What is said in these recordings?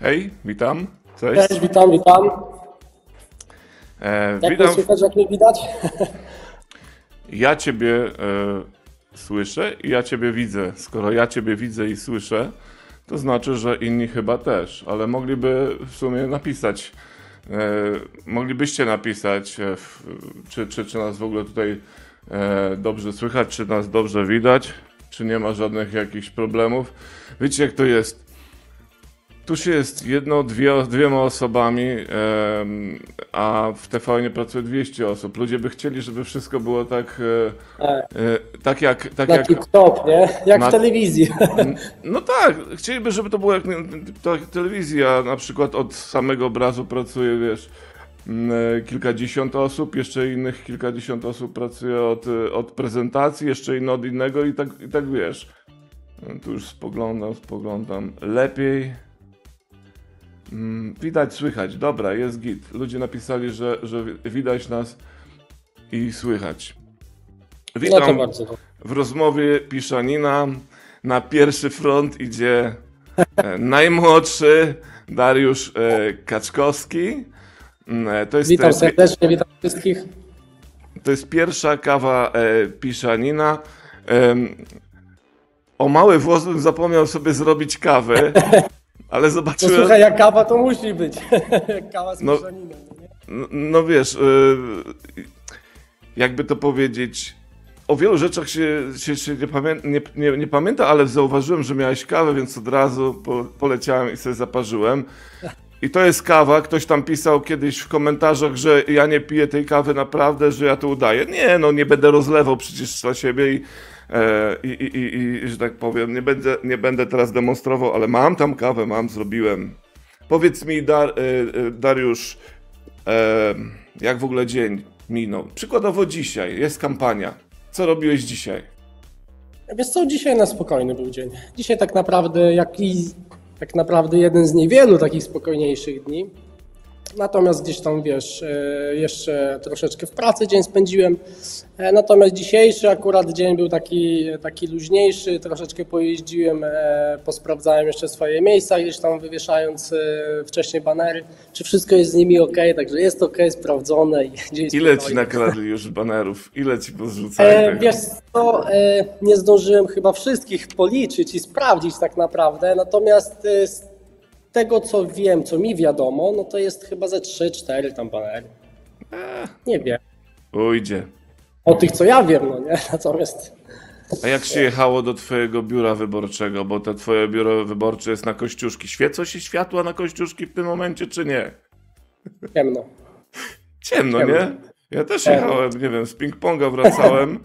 Hej, witam. Cześć. Cześć, witam. Jak mnie słychać, jak mnie widać? Ja Ciebie słyszę i ja Ciebie widzę. Skoro ja Ciebie widzę i słyszę, to znaczy, że inni chyba też, ale mogliby w sumie napisać, moglibyście napisać, czy nas w ogóle tutaj dobrze słychać, czy nas dobrze widać, czy nie ma żadnych jakichś problemów. Wiecie, jak to jest? Tu się jest dwiema osobami, a w TVN pracuje 200 osób. Ludzie by chcieli, żeby wszystko było tak, tak jak TikTok, nie? Jak w telewizji. No tak, chcieliby, żeby to było jak telewizja. Na przykład od samego obrazu pracuje, wiesz, kilkadziesiąt osób, jeszcze innych kilkadziesiąt osób pracuje od prezentacji, jeszcze inne od innego i tak wiesz. Tu już spoglądam. Lepiej. Widać, słychać. Dobra, jest git. Ludzie napisali, że widać nas i słychać. Witam w rozmowie Piszanina. Na pierwszy front idzie najmłodszy Dariusz Kaczkowski. To jest, witam serdecznie, witam wszystkich. To jest pierwsza kawa Piszanina. O mały włos bym zapomniał sobie zrobić kawę. Ale zobaczyłem... No słuchaj, jak kawa to musi być, jak kawa z Piszaninem. No wiesz, jakby to powiedzieć, o wielu rzeczach się nie pamięta, ale zauważyłem, że miałeś kawę, więc od razu poleciałem i sobie zaparzyłem. I to jest kawa, ktoś tam pisał kiedyś w komentarzach, że ja nie piję tej kawy naprawdę, że ja to udaję. Nie, no nie będę rozlewał przecież dla siebie i że tak powiem, nie będę teraz demonstrował, ale mam tam kawę, zrobiłem. Powiedz mi, Dariusz, jak w ogóle dzień minął? Przykładowo dzisiaj, jest kampania. Co robiłeś dzisiaj? Wiesz co, dzisiaj na spokojny był dzień. Dzisiaj tak naprawdę, jeden z niewielu takich spokojniejszych dni. Natomiast gdzieś tam, wiesz, jeszcze troszeczkę w pracy dzień spędziłem. Natomiast dzisiejszy akurat dzień był taki luźniejszy, troszeczkę pojeździłem, posprawdzałem jeszcze swoje miejsca, gdzieś tam wywieszając wcześniej banery, czy wszystko jest z nimi ok, także jest ok, sprawdzone. I ile Ci nakradli już banerów? Ile Ci pozrzucali? Wiesz co, nie zdążyłem chyba wszystkich policzyć i sprawdzić tak naprawdę, natomiast tego, co wiem, co mi wiadomo, no to jest chyba ze 3-4 tam banery. Nie wiem. Ujdzie. O tych, co ja wiem, no nie? Natomiast... A jak się jechało do twojego biura wyborczego? Bo to twoje biuro wyborcze jest na Kościuszki. Świecą się światła na Kościuszki w tym momencie, czy nie? Ciemno. Ciemno, nie? Ja też jechałem, nie wiem, z ping-ponga wracałem.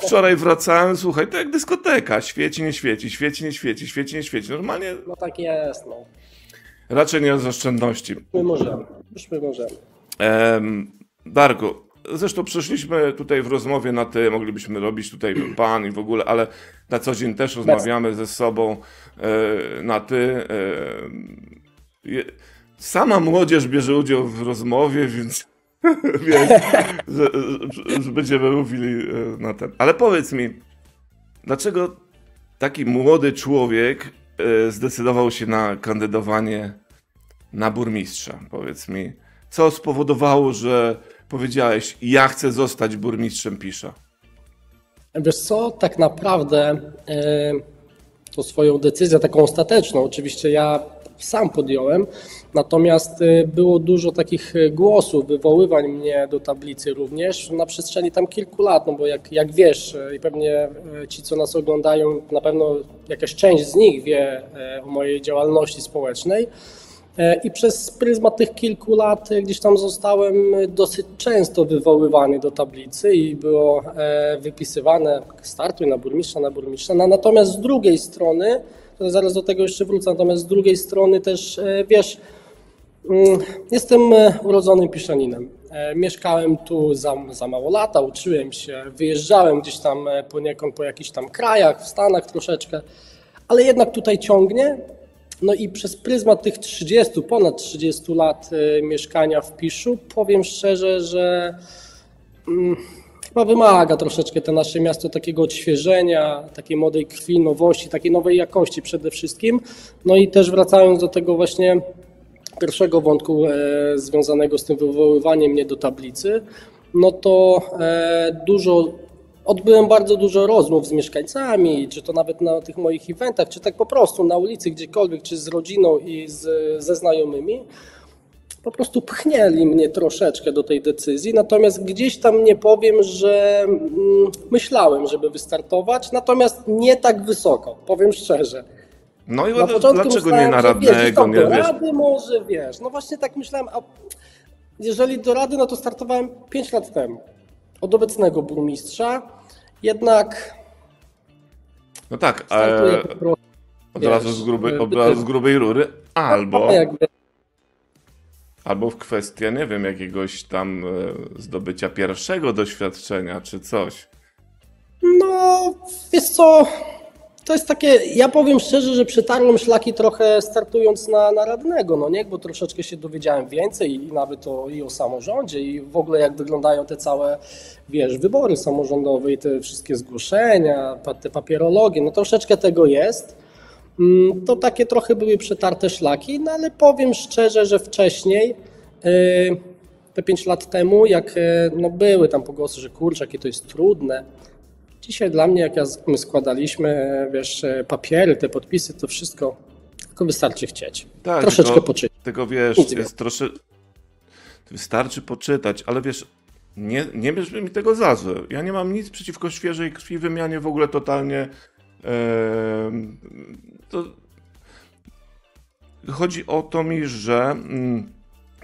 Wczoraj wracałem, słuchaj, to jak dyskoteka, świeci, nie świeci, normalnie... No tak jest, no. Raczej nie z oszczędności. Już my możemy. Darku, zresztą przeszliśmy tutaj w rozmowie na ty, moglibyśmy robić tutaj pan i w ogóle, ale na co dzień też rozmawiamy ze sobą na ty. Sama młodzież bierze udział w rozmowie, więc... Więc że będziemy mówili na ten. Ale powiedz mi, dlaczego taki młody człowiek zdecydował się na kandydowanie na burmistrza? Powiedz mi, co spowodowało, że powiedziałeś, ja chcę zostać burmistrzem Pisza? Wiesz co, tak naprawdę to swoją decyzję, taką ostateczną, oczywiście ja sam podjąłem, natomiast było dużo takich głosów, wywoływań mnie do tablicy również na przestrzeni tam kilku lat, no bo jak wiesz i pewnie ci, co nas oglądają, na pewno jakaś część z nich wie o mojej działalności społecznej i przez pryzmat tych kilku lat gdzieś tam zostałem dosyć często wywoływany do tablicy i było wypisywane startuj na burmistrza, natomiast z drugiej strony, zaraz do tego jeszcze wrócę, natomiast z drugiej strony też, wiesz, jestem urodzonym Piszaninem. Mieszkałem tu za mało lata, uczyłem się, wyjeżdżałem gdzieś tam poniekąd po jakichś tam krajach, w Stanach troszeczkę, ale jednak tutaj ciągnie. No i przez pryzmat tych ponad 30 lat mieszkania w Piszu powiem szczerze, że chyba wymaga troszeczkę to nasze miasto takiego odświeżenia, takiej młodej krwi, nowości, takiej nowej jakości przede wszystkim. No i też wracając do tego właśnie pierwszego wątku związanego z tym wywoływaniem mnie do tablicy, no to odbyłem bardzo dużo rozmów z mieszkańcami, czy to nawet na tych moich eventach, czy tak po prostu na ulicy gdziekolwiek, czy z rodziną i ze znajomymi. Po prostu pchnęli mnie troszeczkę do tej decyzji, natomiast gdzieś tam nie powiem, że myślałem, żeby wystartować, natomiast nie tak wysoko, powiem szczerze. No i na dlaczego nie na radnego? Nie rady może, wiesz, no właśnie tak myślałem, a jeżeli do rady, no to startowałem 5 lat temu od obecnego burmistrza, jednak no tak, ale od razu z grubej rury albo... Albo w kwestię, nie wiem, jakiegoś tam zdobycia pierwszego doświadczenia, czy coś. No, wiesz co, to jest takie, ja powiem szczerze, że przetarłem szlaki trochę startując na radnego, no nie, bo troszeczkę się dowiedziałem więcej i nawet o samorządzie i w ogóle jak wyglądają te całe, wiesz, wybory samorządowe i te wszystkie zgłoszenia, te papierologie, no troszeczkę tego jest. To takie trochę były przetarte szlaki, no ale powiem szczerze, że wcześniej, te 5 lat temu, jak no były tam pogłosy, że kurczę, jakie to jest trudne. Dzisiaj dla mnie, jak my składaliśmy, wiesz, papiery, te podpisy, to wszystko, tylko wystarczy chcieć. Tak, troszeczkę poczytać. Tego wiesz, jest troszeczkę. Wystarczy poczytać, ale wiesz, nie bierzmy mi tego za złe. Ja nie mam nic przeciwko świeżej krwi, wymianie w ogóle totalnie. To chodzi o to mi, że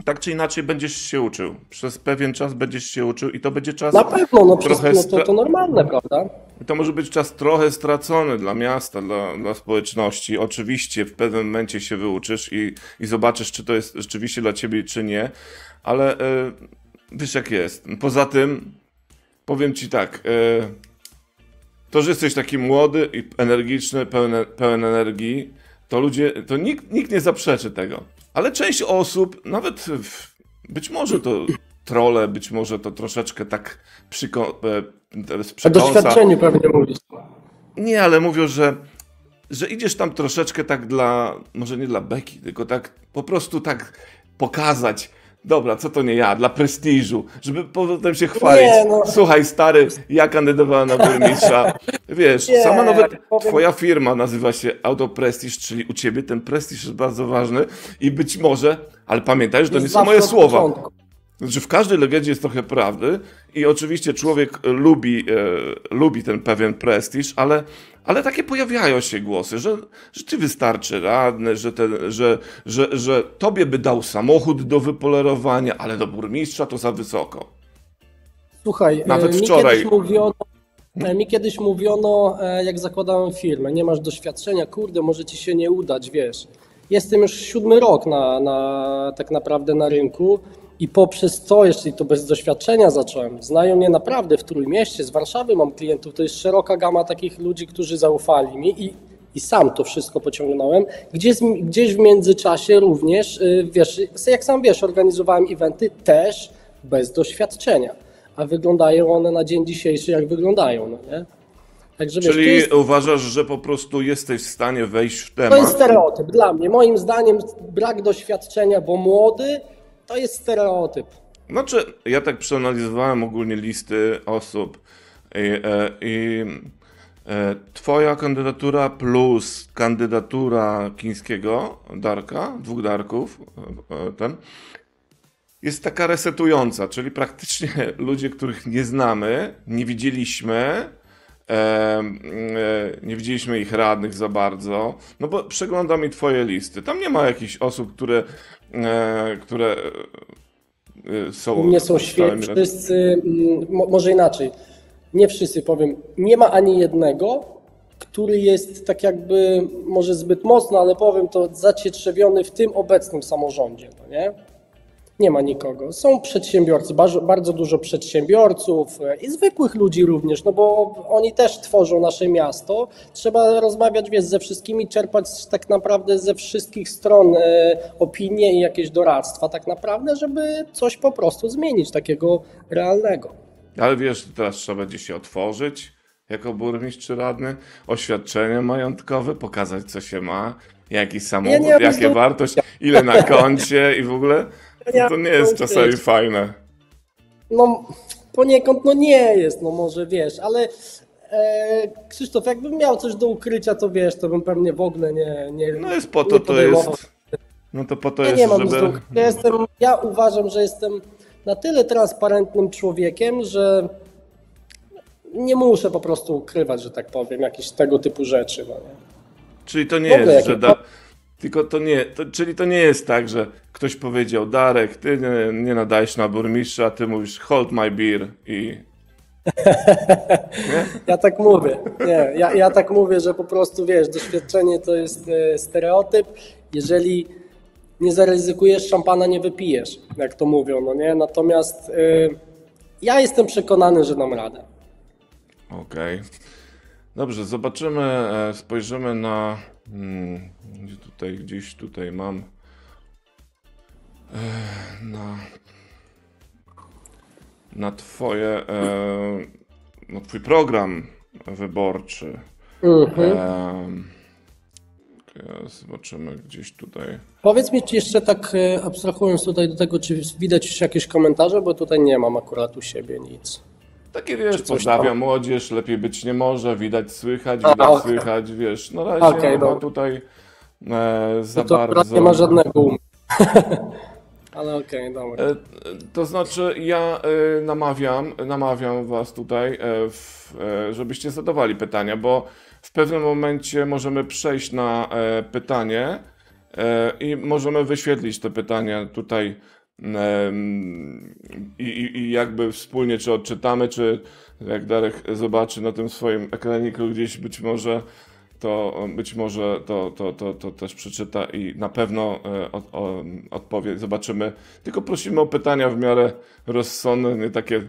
tak czy inaczej będziesz się uczył. Przez pewien czas będziesz się uczył i to będzie czas... Na pewno, no trochę to normalne, prawda? To może być czas trochę stracony dla miasta, dla społeczności. Oczywiście w pewnym momencie się wyuczysz i zobaczysz, czy to jest rzeczywiście dla ciebie, czy nie. Ale wiesz jak jest. Poza tym powiem ci tak... To, że jesteś taki młody i energiczny, pełen energii, to ludzie, to nikt nie zaprzeczy tego. Ale część osób, nawet być może to trolle, być może to troszeczkę tak przykąsa. Doświadczenie pewnie mówisz. Nie, ale mówią, że idziesz tam troszeczkę tak dla, może nie dla beki, tylko tak po prostu tak pokazać. Dobra, co to nie ja, dla prestiżu, żeby potem się chwalić. Nie, no. Słuchaj stary, ja kandydowałem na burmistrza. Wiesz, nie, sama nawet twoja firma nazywa się Autoprestiż, czyli u ciebie ten prestiż jest bardzo ważny i być może, ale pamiętaj, że to nie są moje słowa. Znaczy, w każdej legendzie jest trochę prawdy i oczywiście człowiek lubi ten pewien prestiż, ale takie pojawiają się głosy, że ci wystarczy radny, że tobie by dał samochód do wypolerowania, ale do burmistrza to za wysoko. Słuchaj, nawet wczoraj. Mi kiedyś mówiono, jak zakładałem firmę, nie masz doświadczenia, kurde, może ci się nie udać, wiesz. Jestem już 7 rok tak naprawdę na rynku. I poprzez to, jeśli to bez doświadczenia zacząłem, znają mnie naprawdę w Trójmieście, z Warszawy mam klientów, to jest szeroka gama takich ludzi, którzy zaufali mi i sam to wszystko pociągnąłem. Gdzieś w międzyczasie również, wiesz, jak sam wiesz, organizowałem eventy też bez doświadczenia, a wyglądają one na dzień dzisiejszy jak wyglądają, no nie? Także, wiesz, czyli uważasz, że po prostu jesteś w stanie wejść w temat? To jest stereotyp dla mnie, moim zdaniem brak doświadczenia, bo młody, to jest stereotyp. Znaczy, ja tak przeanalizowałem ogólnie listy osób i twoja kandydatura plus kandydatura Kińskiego, Darka, 2 Darków, jest taka resetująca, czyli praktycznie ludzie, których nie znamy, nie widzieliśmy ich radnych za bardzo, no bo przeglądam i twoje listy. Tam nie ma jakichś osób, które są... Nie są świetni, wszyscy, może inaczej, nie wszyscy powiem, nie ma ani jednego, który jest tak jakby, może zbyt mocno, ale powiem to, zacietrzewiony w tym obecnym samorządzie, no nie? Nie ma nikogo. Są przedsiębiorcy, bardzo dużo przedsiębiorców i zwykłych ludzi również, no bo oni też tworzą nasze miasto. Trzeba rozmawiać, wiesz, ze wszystkimi, czerpać tak naprawdę ze wszystkich stron opinie i jakieś doradztwa tak naprawdę, żeby coś po prostu zmienić takiego realnego. Ale wiesz, teraz trzeba będzie się otworzyć jako burmistrz czy radny, oświadczenie majątkowe, pokazać co się ma, jaki samochód, jakie wartość, ile na koncie i w ogóle. No to nie jest czasami fajne. No poniekąd no nie jest, no może wiesz, ale Krzysztof, jakbym miał coś do ukrycia, to wiesz, to bym pewnie w ogóle nie No jest po to, to jest. No to po to ja jest, nie mam żeby... Ja uważam, że jestem na tyle transparentnym człowiekiem, że nie muszę po prostu ukrywać, że tak powiem, jakieś tego typu rzeczy. No nie? Czyli to nie jest, jak... że da... Tylko to nie, to, czyli to nie jest tak, że ktoś powiedział, Darek, ty nie nadajesz na burmistrza, a ty mówisz hold my beer i... Ja tak mówię, nie, ja tak mówię, że po prostu wiesz, doświadczenie to jest stereotyp, jeżeli nie zaryzykujesz, szampana nie wypijesz, jak to mówią, no nie? Natomiast ja jestem przekonany, że dam radę. Okej. Dobrze, zobaczymy, spojrzymy na... tutaj, gdzieś tutaj mam... na twoje... na twój program wyborczy. Zobaczymy gdzieś tutaj. Powiedz mi jeszcze tak, abstrahując tutaj do tego, czy widać jakieś komentarze, bo tutaj nie mam akurat u siebie nic. Takie wiesz, pozdrawiam młodzież, lepiej być nie może, widać, słychać, wiesz, na razie nie ma tutaj za bardzo... No to nie ma żadnego Ale okej, dobra. To znaczy ja namawiam was tutaj, żebyście zadawali pytania, bo w pewnym momencie możemy przejść na pytanie i możemy wyświetlić te pytania tutaj i jakby wspólnie czy odczytamy, czy jak Darek zobaczy na tym swoim ekraniku gdzieś być może to też przeczyta i na pewno odpowie, zobaczymy. Tylko prosimy o pytania w miarę rozsądne, nie takie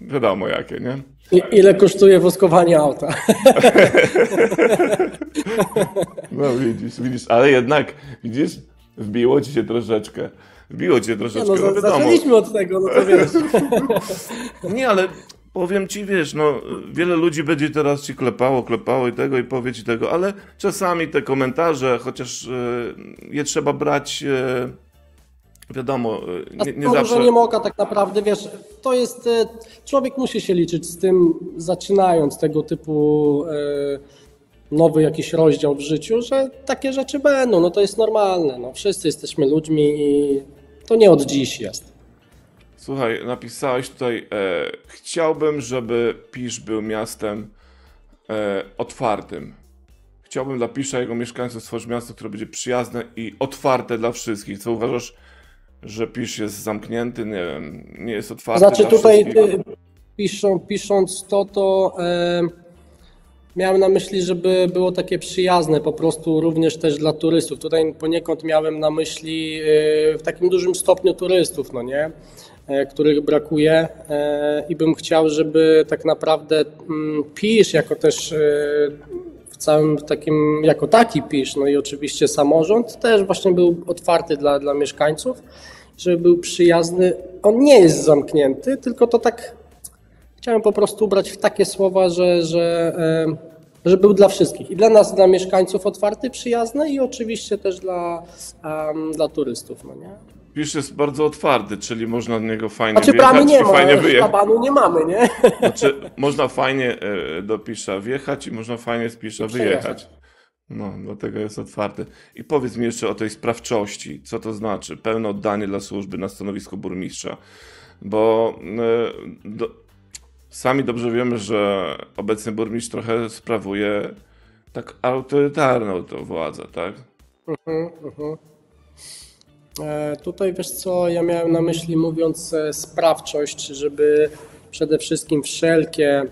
wiadomo jakie, nie? Ile kosztuje woskowanie auta? No widzisz, ale jednak widzisz, wbiło ci się troszeczkę. Nie, no, zaczęliśmy od tego, no to wiesz. Nie, ale powiem ci, wiesz, no wiele ludzi będzie teraz ci klepało i tego i powie ci tego, ale czasami te komentarze, chociaż je trzeba brać, wiadomo, nie zawsze... Może nie mogę tak naprawdę, wiesz, to jest... człowiek musi się liczyć z tym, zaczynając tego typu... nowy jakiś rozdział w życiu, że takie rzeczy będą, no to jest normalne, no wszyscy jesteśmy ludźmi i to nie od dziś jest. Słuchaj, napisałeś tutaj, chciałbym, żeby Pisz był miastem otwartym. Chciałbym dla Pisza i jego mieszkańców stworzyć miasto, które będzie przyjazne i otwarte dla wszystkich. Co uważasz, że Pisz jest zamknięty, nie wiem, nie jest otwarty dla wszystkich? Znaczy tutaj pisząc to miałem na myśli, żeby było takie przyjazne po prostu również też dla turystów. Tutaj poniekąd miałem na myśli w takim dużym stopniu turystów, no nie? Których brakuje i bym chciał, żeby tak naprawdę Pisz jako też w całym takim, jako taki Pisz, no i oczywiście samorząd też właśnie był otwarty dla mieszkańców, żeby był przyjazny. On nie jest zamknięty, tylko to tak chciałem po prostu ubrać w takie słowa, że był dla wszystkich. I dla nas, dla mieszkańców otwarty, przyjazny i oczywiście też dla turystów. No nie? Pisz jest bardzo otwarty, czyli można do niego fajnie wjechać i fajnie wyjechać. Szabanu nie mamy, nie? Znaczy, można fajnie do Pisza wjechać i można fajnie z Pisza wyjechać. No, dlatego jest otwarty. I powiedz mi jeszcze o tej sprawczości. Co to znaczy? Pełne oddanie dla służby na stanowisku burmistrza. Bo... sami dobrze wiemy, że obecny burmistrz trochę sprawuje tak autorytarną tą władzę, tak? Tutaj wiesz co, ja miałem na myśli mówiąc sprawczość, żeby przede wszystkim wszelkie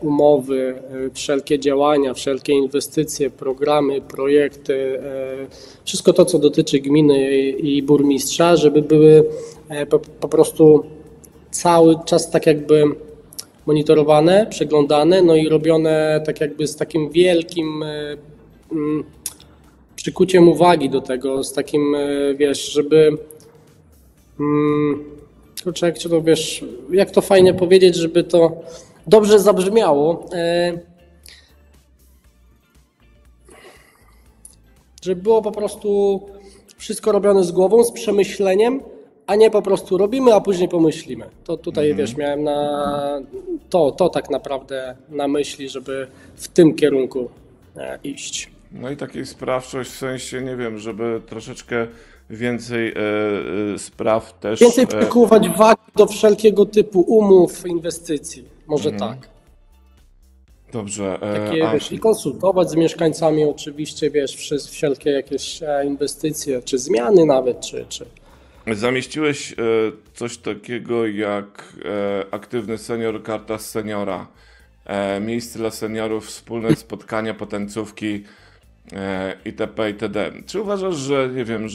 umowy, wszelkie działania, wszelkie inwestycje, programy, projekty, wszystko to, co dotyczy gminy i burmistrza, żeby były po prostu cały czas tak jakby monitorowane, przeglądane, no i robione tak jakby z takim wielkim przykuciem uwagi do tego, z takim, wiesz, żeby Kurczę, jak to wiesz, jak to fajnie powiedzieć, żeby to dobrze zabrzmiało. Żeby było po prostu wszystko robione z głową, z przemyśleniem, a nie po prostu robimy, a później pomyślimy. To tutaj wiesz, miałem na to tak naprawdę na myśli, żeby w tym kierunku iść. No i takiej sprawczość w sensie, nie wiem, żeby troszeczkę więcej spraw też... Więcej przykływać wagi do wszelkiego typu umów, inwestycji, może tak. Dobrze. Takie, wiesz, i konsultować z mieszkańcami oczywiście, wiesz, wszelkie jakieś inwestycje, czy zmiany nawet, czy... Zamieściłeś coś takiego jak aktywny senior, karta z seniora, miejsce dla seniorów, wspólne spotkania, potencówki itp. itd. Czy uważasz, że nie wiem,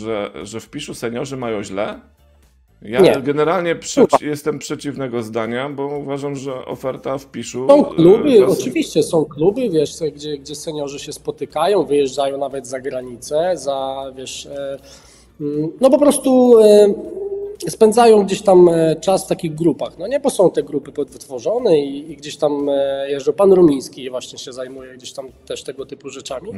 że w Piszu seniorzy mają źle? Ja nie. Generalnie jestem przeciwnego zdania, bo uważam, że oferta w Piszu... Są kluby, oczywiście są kluby, wiesz, gdzie seniorzy się spotykają, wyjeżdżają nawet za granicę, za, wiesz, no po prostu spędzają gdzieś tam czas w takich grupach. No nie, bo są te grupy wytworzone i gdzieś tam jeżdżą. Pan Rumiński właśnie się zajmuje gdzieś tam też tego typu rzeczami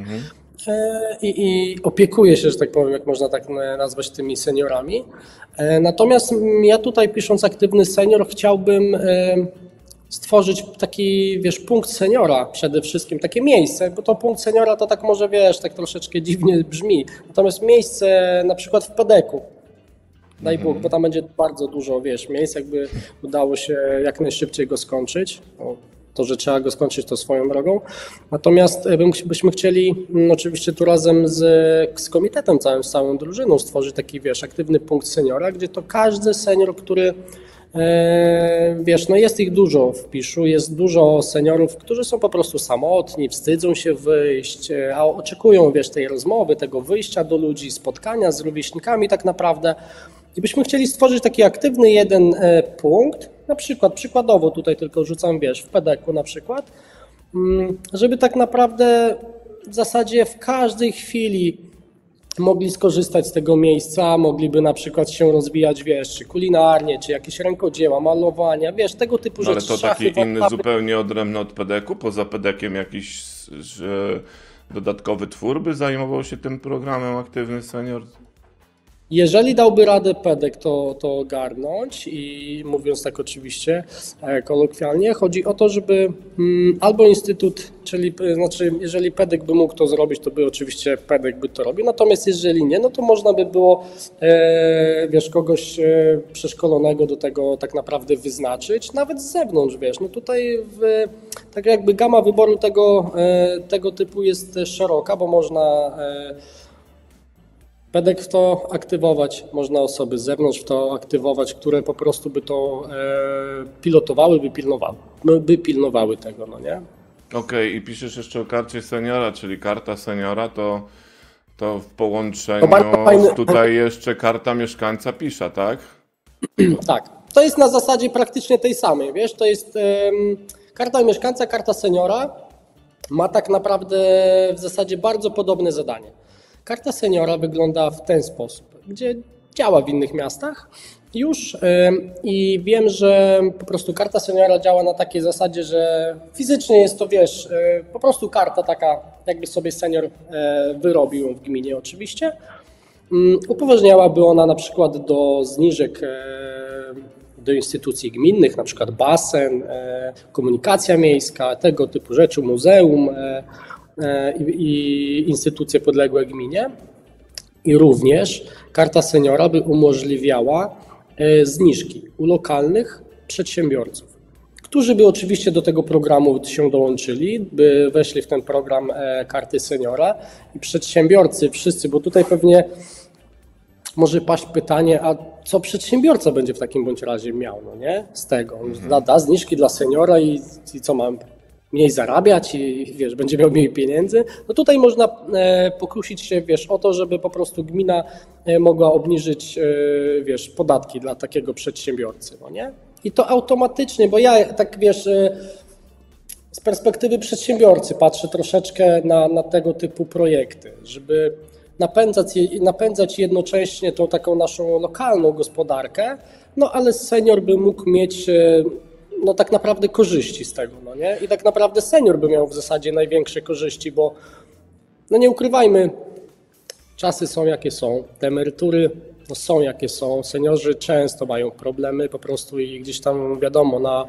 i opiekuje się, że tak powiem, jak można tak nazwać, tymi seniorami. Natomiast ja tutaj, pisząc aktywny senior, chciałbym stworzyć taki, wiesz, punkt seniora przede wszystkim, takie miejsce, bo to punkt seniora to tak może, wiesz, tak troszeczkę dziwnie brzmi. Natomiast miejsce na przykład w PDK-u, daj Bóg, bo tam będzie bardzo dużo, wiesz, miejsc, jakby udało się jak najszybciej go skończyć. To, że trzeba go skończyć, to swoją drogą. Natomiast byśmy chcieli, oczywiście tu razem z komitetem całym, z całą drużyną stworzyć taki, wiesz, aktywny punkt seniora, gdzie to każdy senior, który, wiesz, no jest ich dużo w Piszu, jest dużo seniorów, którzy są po prostu samotni, wstydzą się wyjść, a oczekują, wiesz, tej rozmowy, tego wyjścia do ludzi, spotkania z rówieśnikami tak naprawdę. I byśmy chcieli stworzyć taki aktywny jeden punkt, na przykład, przykładowo tutaj tylko rzucam, wiesz, w PDK-u na przykład, żeby tak naprawdę w zasadzie w każdej chwili mogli skorzystać z tego miejsca, mogliby na przykład się rozwijać, wiesz, czy kulinarnie, czy jakieś rękodzieła, malowania, wiesz, tego typu rzeczy. Ale to taki inny, zupełnie odrębny od PDK-u, poza PDK-iem jakiś dodatkowy twór by zajmował się tym programem aktywny senior? Jeżeli dałby radę PDK to ogarnąć i mówiąc tak oczywiście kolokwialnie, chodzi o to, żeby albo instytut, znaczy jeżeli PDK by mógł to zrobić, to by oczywiście PDK by to robił, natomiast jeżeli nie, no to można by było, wiesz, kogoś przeszkolonego do tego tak naprawdę wyznaczyć, nawet z zewnątrz, wiesz, no tutaj tak jakby gama wyboru tego typu jest szeroka, bo można... PDK w to aktywować, można osoby z zewnątrz w to aktywować, które po prostu by to pilotowały, by pilnowały tego, no nie? Okej, i piszesz jeszcze o karcie seniora, czyli karta seniora to w połączeniu tutaj jeszcze karta mieszkańca Pisza, tak? Tak, to jest na zasadzie praktycznie tej samej, wiesz, to jest karta mieszkańca, karta seniora ma tak naprawdę w zasadzie bardzo podobne zadanie. Karta seniora wygląda w ten sposób, gdzie działa w innych miastach już i wiem, że po prostu karta seniora działa na takiej zasadzie, że fizycznie jest to, wiesz, po prostu karta taka, jakby sobie senior wyrobił w gminie oczywiście. Upoważniałaby ona na przykład do zniżek do instytucji gminnych, na przykład basen, komunikacja miejska, tego typu rzeczy, muzeum, i instytucje podległe gminie. I również karta seniora by umożliwiała zniżki u lokalnych przedsiębiorców, którzy by oczywiście do tego programu się dołączyli, by weszli w ten program karty seniora i przedsiębiorcy wszyscy, bo tutaj pewnie może paść pytanie, a co przedsiębiorca będzie w takim bądź razie miał, no nie? Z tego, da zniżki dla seniora i co mam? Mniej zarabiać i, wiesz, będzie miał mniej pieniędzy, no tutaj można pokusić się, wiesz, o to, żeby po prostu gmina mogła obniżyć, wiesz, podatki dla takiego przedsiębiorcy, no nie? I to automatycznie, bo ja tak, wiesz, z perspektywy przedsiębiorcy patrzę troszeczkę na tego typu projekty, żeby napędzać jednocześnie tą taką naszą lokalną gospodarkę, no ale senior by mógł mieć no tak naprawdę korzyści z tego, no nie? I tak naprawdę senior by miał w zasadzie największe korzyści, bo no nie ukrywajmy, czasy są jakie są, te emerytury no są jakie są, seniorzy często mają problemy po prostu i gdzieś tam wiadomo, na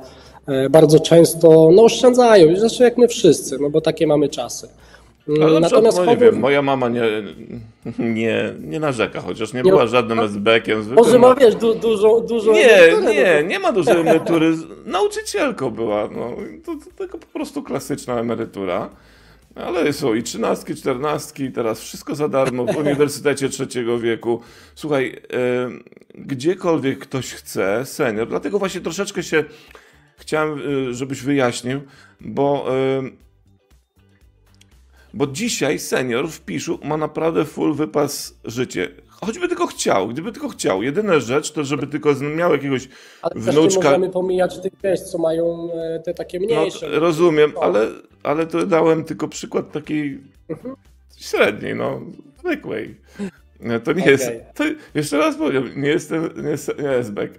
bardzo często no oszczędzają, zresztą jak my wszyscy, no bo takie mamy czasy. Ale natomiast nie wiem, moja mama nie narzeka, chociaż nie była żadnym SB-kiem. Może ma, wiesz, dużo emerytury. Nie ma dużej emerytury. Nauczycielką była, no, to tylko po prostu klasyczna emerytura. Ale są i 13, 14, teraz wszystko za darmo w Uniwersytecie Trzeciego Wieku. Słuchaj, gdziekolwiek ktoś chce, senior, dlatego właśnie troszeczkę się chciałem, żebyś wyjaśnił, bo dzisiaj senior w Piszu ma naprawdę full wypas życie. Choćby tylko chciał, gdyby tylko chciał. Jedyna rzecz to, żeby tylko miał jakiegoś wnuczka. Ale możemy pomijać tych też, co mają te takie mniejsze. No, rozumiem, ale to dałem tylko przykład takiej średniej, no zwykłej. To nie jest, to jeszcze raz powiem, nie jest back.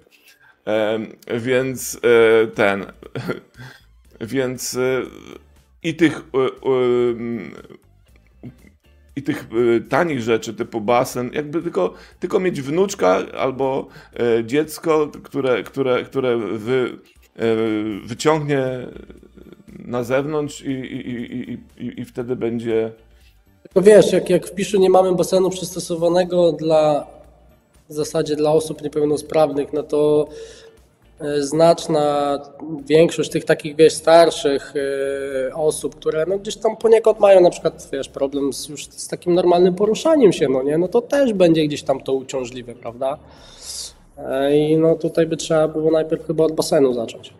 I tych tanich rzeczy typu basen, jakby tylko mieć wnuczka albo dziecko, które wyciągnie na zewnątrz i wtedy będzie... No wiesz, jak w Piszu nie mamy basenu przystosowanego w zasadzie dla osób niepełnosprawnych, no to znaczna większość tych takich, wiesz, starszych osób, które no gdzieś tam poniekąd mają na przykład, wiesz, problem z takim normalnym poruszaniem się, no nie, no to też będzie gdzieś tam to uciążliwe, prawda? I no tutaj by trzeba było najpierw chyba od basenu zacząć.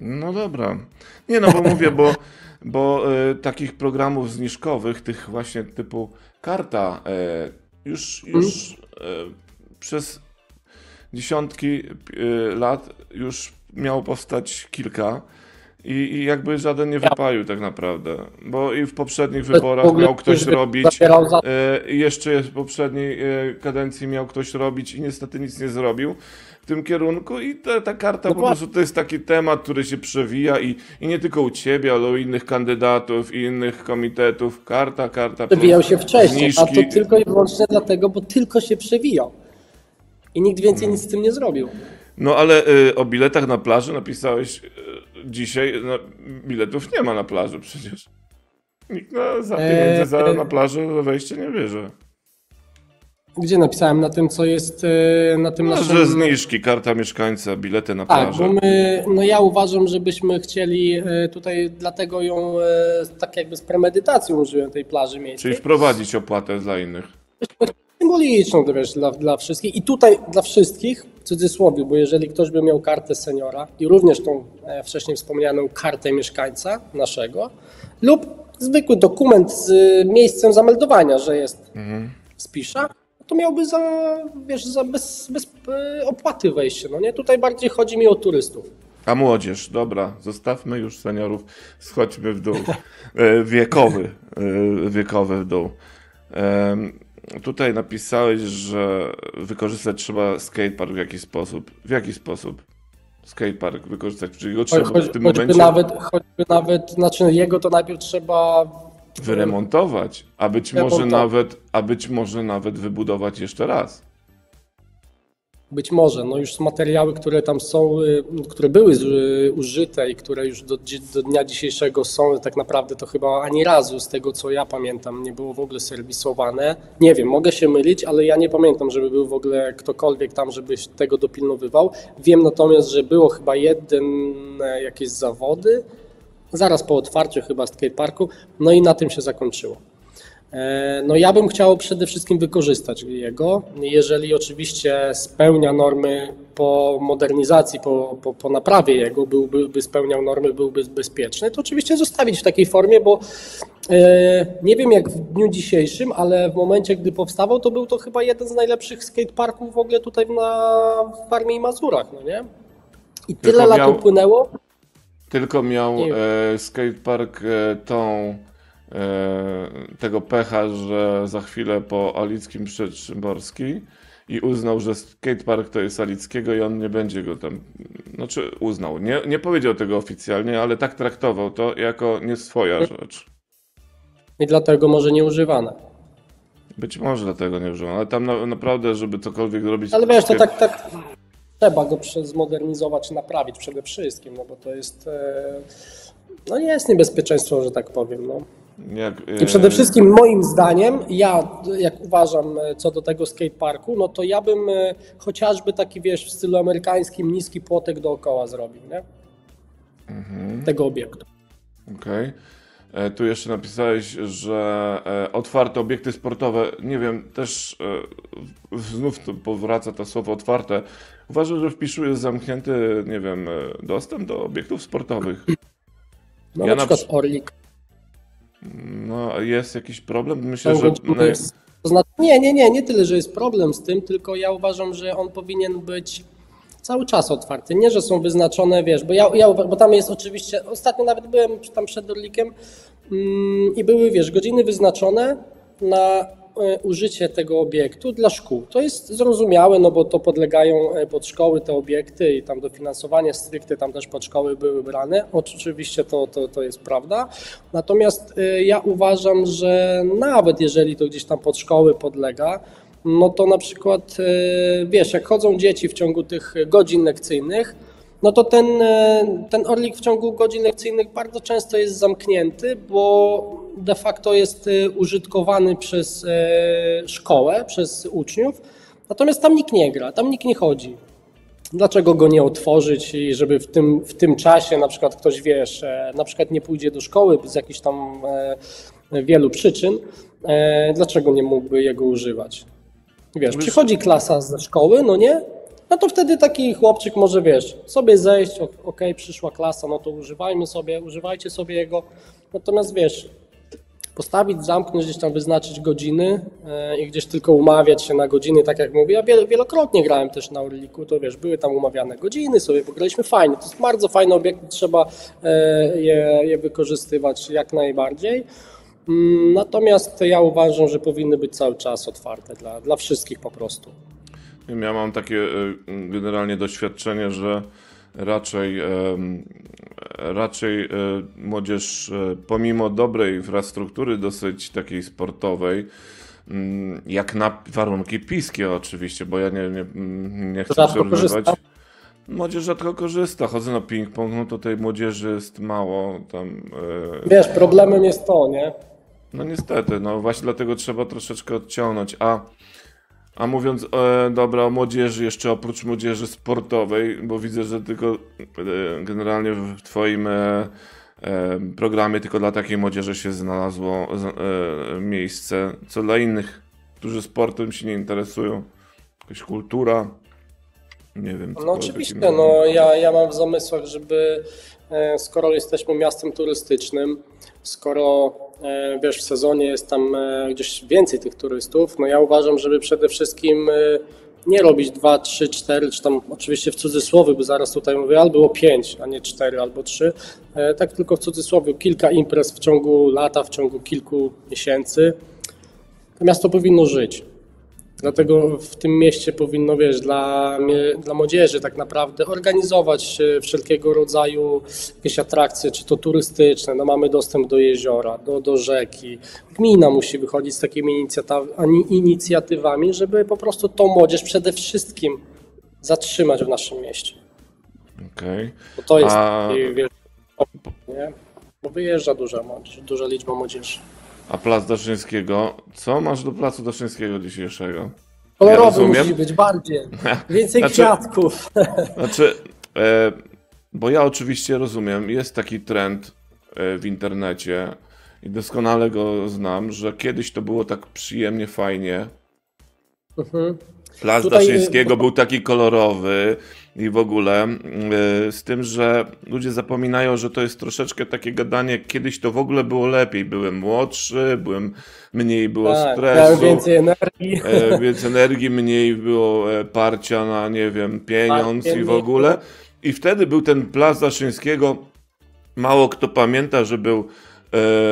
No dobra. Nie no, bo mówię, bo takich programów zniżkowych, tych właśnie typu karta przez dziesiątki lat już miało powstać kilka i jakby żaden nie wypalił tak naprawdę, bo i w poprzednich wyborach miał ktoś robić, jeszcze w poprzedniej kadencji miał ktoś robić i niestety nic nie zrobił w tym kierunku i ta karta po prostu to jest taki temat, który się przewija i nie tylko u ciebie, ale u innych kandydatów i innych komitetów, karta. Przewijał się wcześniej, a to tylko i wyłącznie dlatego, bo tylko się przewijał. I nikt więcej nic z tym nie zrobił. No ale o biletach na plaży napisałeś dzisiaj, no, biletów nie ma na plaży przecież. Nikt za pieniądze na plaży wejście nie bierze. Gdzie napisałem? Na tym, co jest na tym naszym... Że zniżki, karta mieszkańca, bilety na plażę. Tak, bo my, no ja uważam, żebyśmy chcieli tutaj, dlatego ją tak jakby z premedytacją użyłem tej plaży miejskiej. Czyli wprowadzić opłatę dla innych. Symboliczną, wiesz, dla wszystkich i tutaj dla wszystkich, w cudzysłowie, bo jeżeli ktoś by miał kartę seniora i również tą wcześniej wspomnianą kartę mieszkańca naszego lub zwykły dokument z miejscem zameldowania, że jest z Pisza, to miałby bez opłaty wejście. No nie? Tutaj bardziej chodzi mi o turystów. A młodzież, dobra, zostawmy już seniorów, schodźmy w dół, wiekowy w dół. Tutaj napisałeś, że wykorzystać trzeba skatepark w jakiś sposób. W jaki sposób skatepark wykorzystać? Czyli go trzeba w tym momencie... Choćby nawet, znaczy jego to najpierw trzeba... wyremontować, a być może nawet wybudować jeszcze raz. Być może, no już materiały, które tam są, które były użyte i które już do dnia dzisiejszego są, tak naprawdę to chyba ani razu z tego, co ja pamiętam, nie było w ogóle serwisowane. Nie wiem, mogę się mylić, ale ja nie pamiętam, żeby był w ogóle ktokolwiek tam, żeby tego dopilnowywał. Wiem natomiast, że było chyba jakieś zawody, zaraz po otwarciu chyba skateparku, no i na tym się zakończyło. No ja bym chciał przede wszystkim wykorzystać jego, jeżeli oczywiście spełnia normy po modernizacji, po naprawie jego, byłby spełniał normy, byłby bezpieczny, to oczywiście zostawić w takiej formie, bo nie wiem jak w dniu dzisiejszym, ale w momencie, gdy powstawał, to był to chyba jeden z najlepszych skateparków w ogóle tutaj w Warmii i Mazurach, no nie? I tyle lat upłynęło. Tylko miał skatepark tą... tego pecha, że za chwilę po Alickim przyszedł Szymborski i uznał, że skatepark to jest Alickiego i on nie będzie go tam, znaczy uznał, nie powiedział tego oficjalnie, ale tak traktował to jako nie swoja rzecz. I dlatego może nie używana. Być może dlatego nie używana, ale tam naprawdę, żeby cokolwiek robić... Ale wiesz, to tak trzeba go zmodernizować, naprawić przede wszystkim, no bo to jest... No jest niebezpieczeństwo, że tak powiem. No. I przede wszystkim moim zdaniem, jak uważam co do tego skateparku, no to ja bym chociażby taki, wiesz, w stylu amerykańskim niski płotek dookoła zrobił, nie? Mhm. Tego obiektu. Okej. Okay. Tu jeszcze napisałeś, że otwarte obiekty sportowe, nie wiem, też znów powraca to słowo otwarte. Uważam, że w Piszu jest zamknięty, nie wiem, dostęp do obiektów sportowych. No ja na przykład Orlik. No, jest jakiś problem? Myślę, no, że... To znaczy, nie tyle, że jest problem z tym, tylko ja uważam, że on powinien być cały czas otwarty. Nie, że są wyznaczone, wiesz, bo tam jest oczywiście... Ostatnio nawet byłem tam przed Orlikiem i były, wiesz, godziny wyznaczone na użycie tego obiektu dla szkół. To jest zrozumiałe, no bo to podlegają pod szkoły te obiekty i tam dofinansowanie stricte tam też pod szkoły były brane. Oczywiście to jest prawda. Natomiast ja uważam, że nawet jeżeli to gdzieś tam pod szkoły podlega, no to na przykład, wiesz, jak chodzą dzieci w ciągu tych godzin lekcyjnych, no to ten Orlik w ciągu godzin lekcyjnych bardzo często jest zamknięty, bo de facto jest użytkowany przez szkołę, przez uczniów, natomiast tam nikt nie gra, tam nikt nie chodzi. Dlaczego go nie otworzyć i żeby w tym czasie na przykład ktoś, wiesz, na przykład nie pójdzie do szkoły z jakichś tam wielu przyczyn, dlaczego nie mógłby jego używać? Wiesz, przychodzi klasa ze szkoły, no nie? No to wtedy taki chłopczyk może, wiesz, sobie zejść, okej, przyszła klasa, no to używajcie sobie jego, natomiast wiesz, postawić, zamknąć, gdzieś tam wyznaczyć godziny i gdzieś tylko umawiać się na godziny, tak jak mówię, ja wielokrotnie grałem też na Orliku, to wiesz, były tam umawiane godziny, sobie pograliśmy fajnie, to jest bardzo fajny obiekt, trzeba je wykorzystywać jak najbardziej, natomiast ja uważam, że powinny być cały czas otwarte dla wszystkich po prostu. Ja mam takie generalnie doświadczenie, że raczej młodzież pomimo dobrej infrastruktury dosyć takiej sportowej, jak na warunki piskie oczywiście, bo ja nie chcę przerwać. Młodzież rzadko korzysta, chodzę na ping-pong, no to tej młodzieży jest mało tam. Wiesz, problemem jest to, nie? No niestety, no właśnie dlatego trzeba troszeczkę odciągnąć, a mówiąc dobra o młodzieży, jeszcze oprócz młodzieży sportowej, bo widzę, że tylko generalnie w Twoim programie tylko dla takiej młodzieży się znalazło miejsce, co dla innych, którzy sportem się nie interesują, jakaś kultura, nie wiem. No oczywiście, no ja mam w zamysłach, żeby, skoro jesteśmy miastem turystycznym, skoro wiesz, w sezonie jest tam gdzieś więcej tych turystów, no ja uważam, żeby przede wszystkim nie robić 2, 3, 4, czy tam oczywiście w cudzysłowie, bo zaraz tutaj mówię, albo było 5, a nie 4 albo 3, tak tylko w cudzysłowie kilka imprez w ciągu lata, w ciągu kilku miesięcy. To miasto powinno żyć. Dlatego w tym mieście powinno, wiesz, dla młodzieży tak naprawdę organizować wszelkiego rodzaju jakieś atrakcje, czy to turystyczne, no mamy dostęp do jeziora, do rzeki. Gmina musi wychodzić z takimi inicjatywami, żeby po prostu tą młodzież przede wszystkim zatrzymać w naszym mieście. Okej. Bo to jest taki, wiesz, nie? Bo wyjeżdża duża liczba młodzieży. A plac Daszyńskiego, co masz do placu Daszyńskiego dzisiejszego? Kolorowy ja musi być bardziej, więcej kwiatków. Znaczy, bo ja oczywiście rozumiem, jest taki trend w internecie i doskonale go znam, że kiedyś to było tak przyjemnie, fajnie. Mhm. Plac Daszyńskiego był taki kolorowy i w ogóle z tym, że ludzie zapominają, że to jest troszeczkę takie gadanie, kiedyś to w ogóle było lepiej, byłem młodszy, mniej było stresu, więcej energii, mniej było parcia na, nie wiem, pieniądz i w ogóle. I wtedy był ten plac Daszyńskiego, mało kto pamięta, że był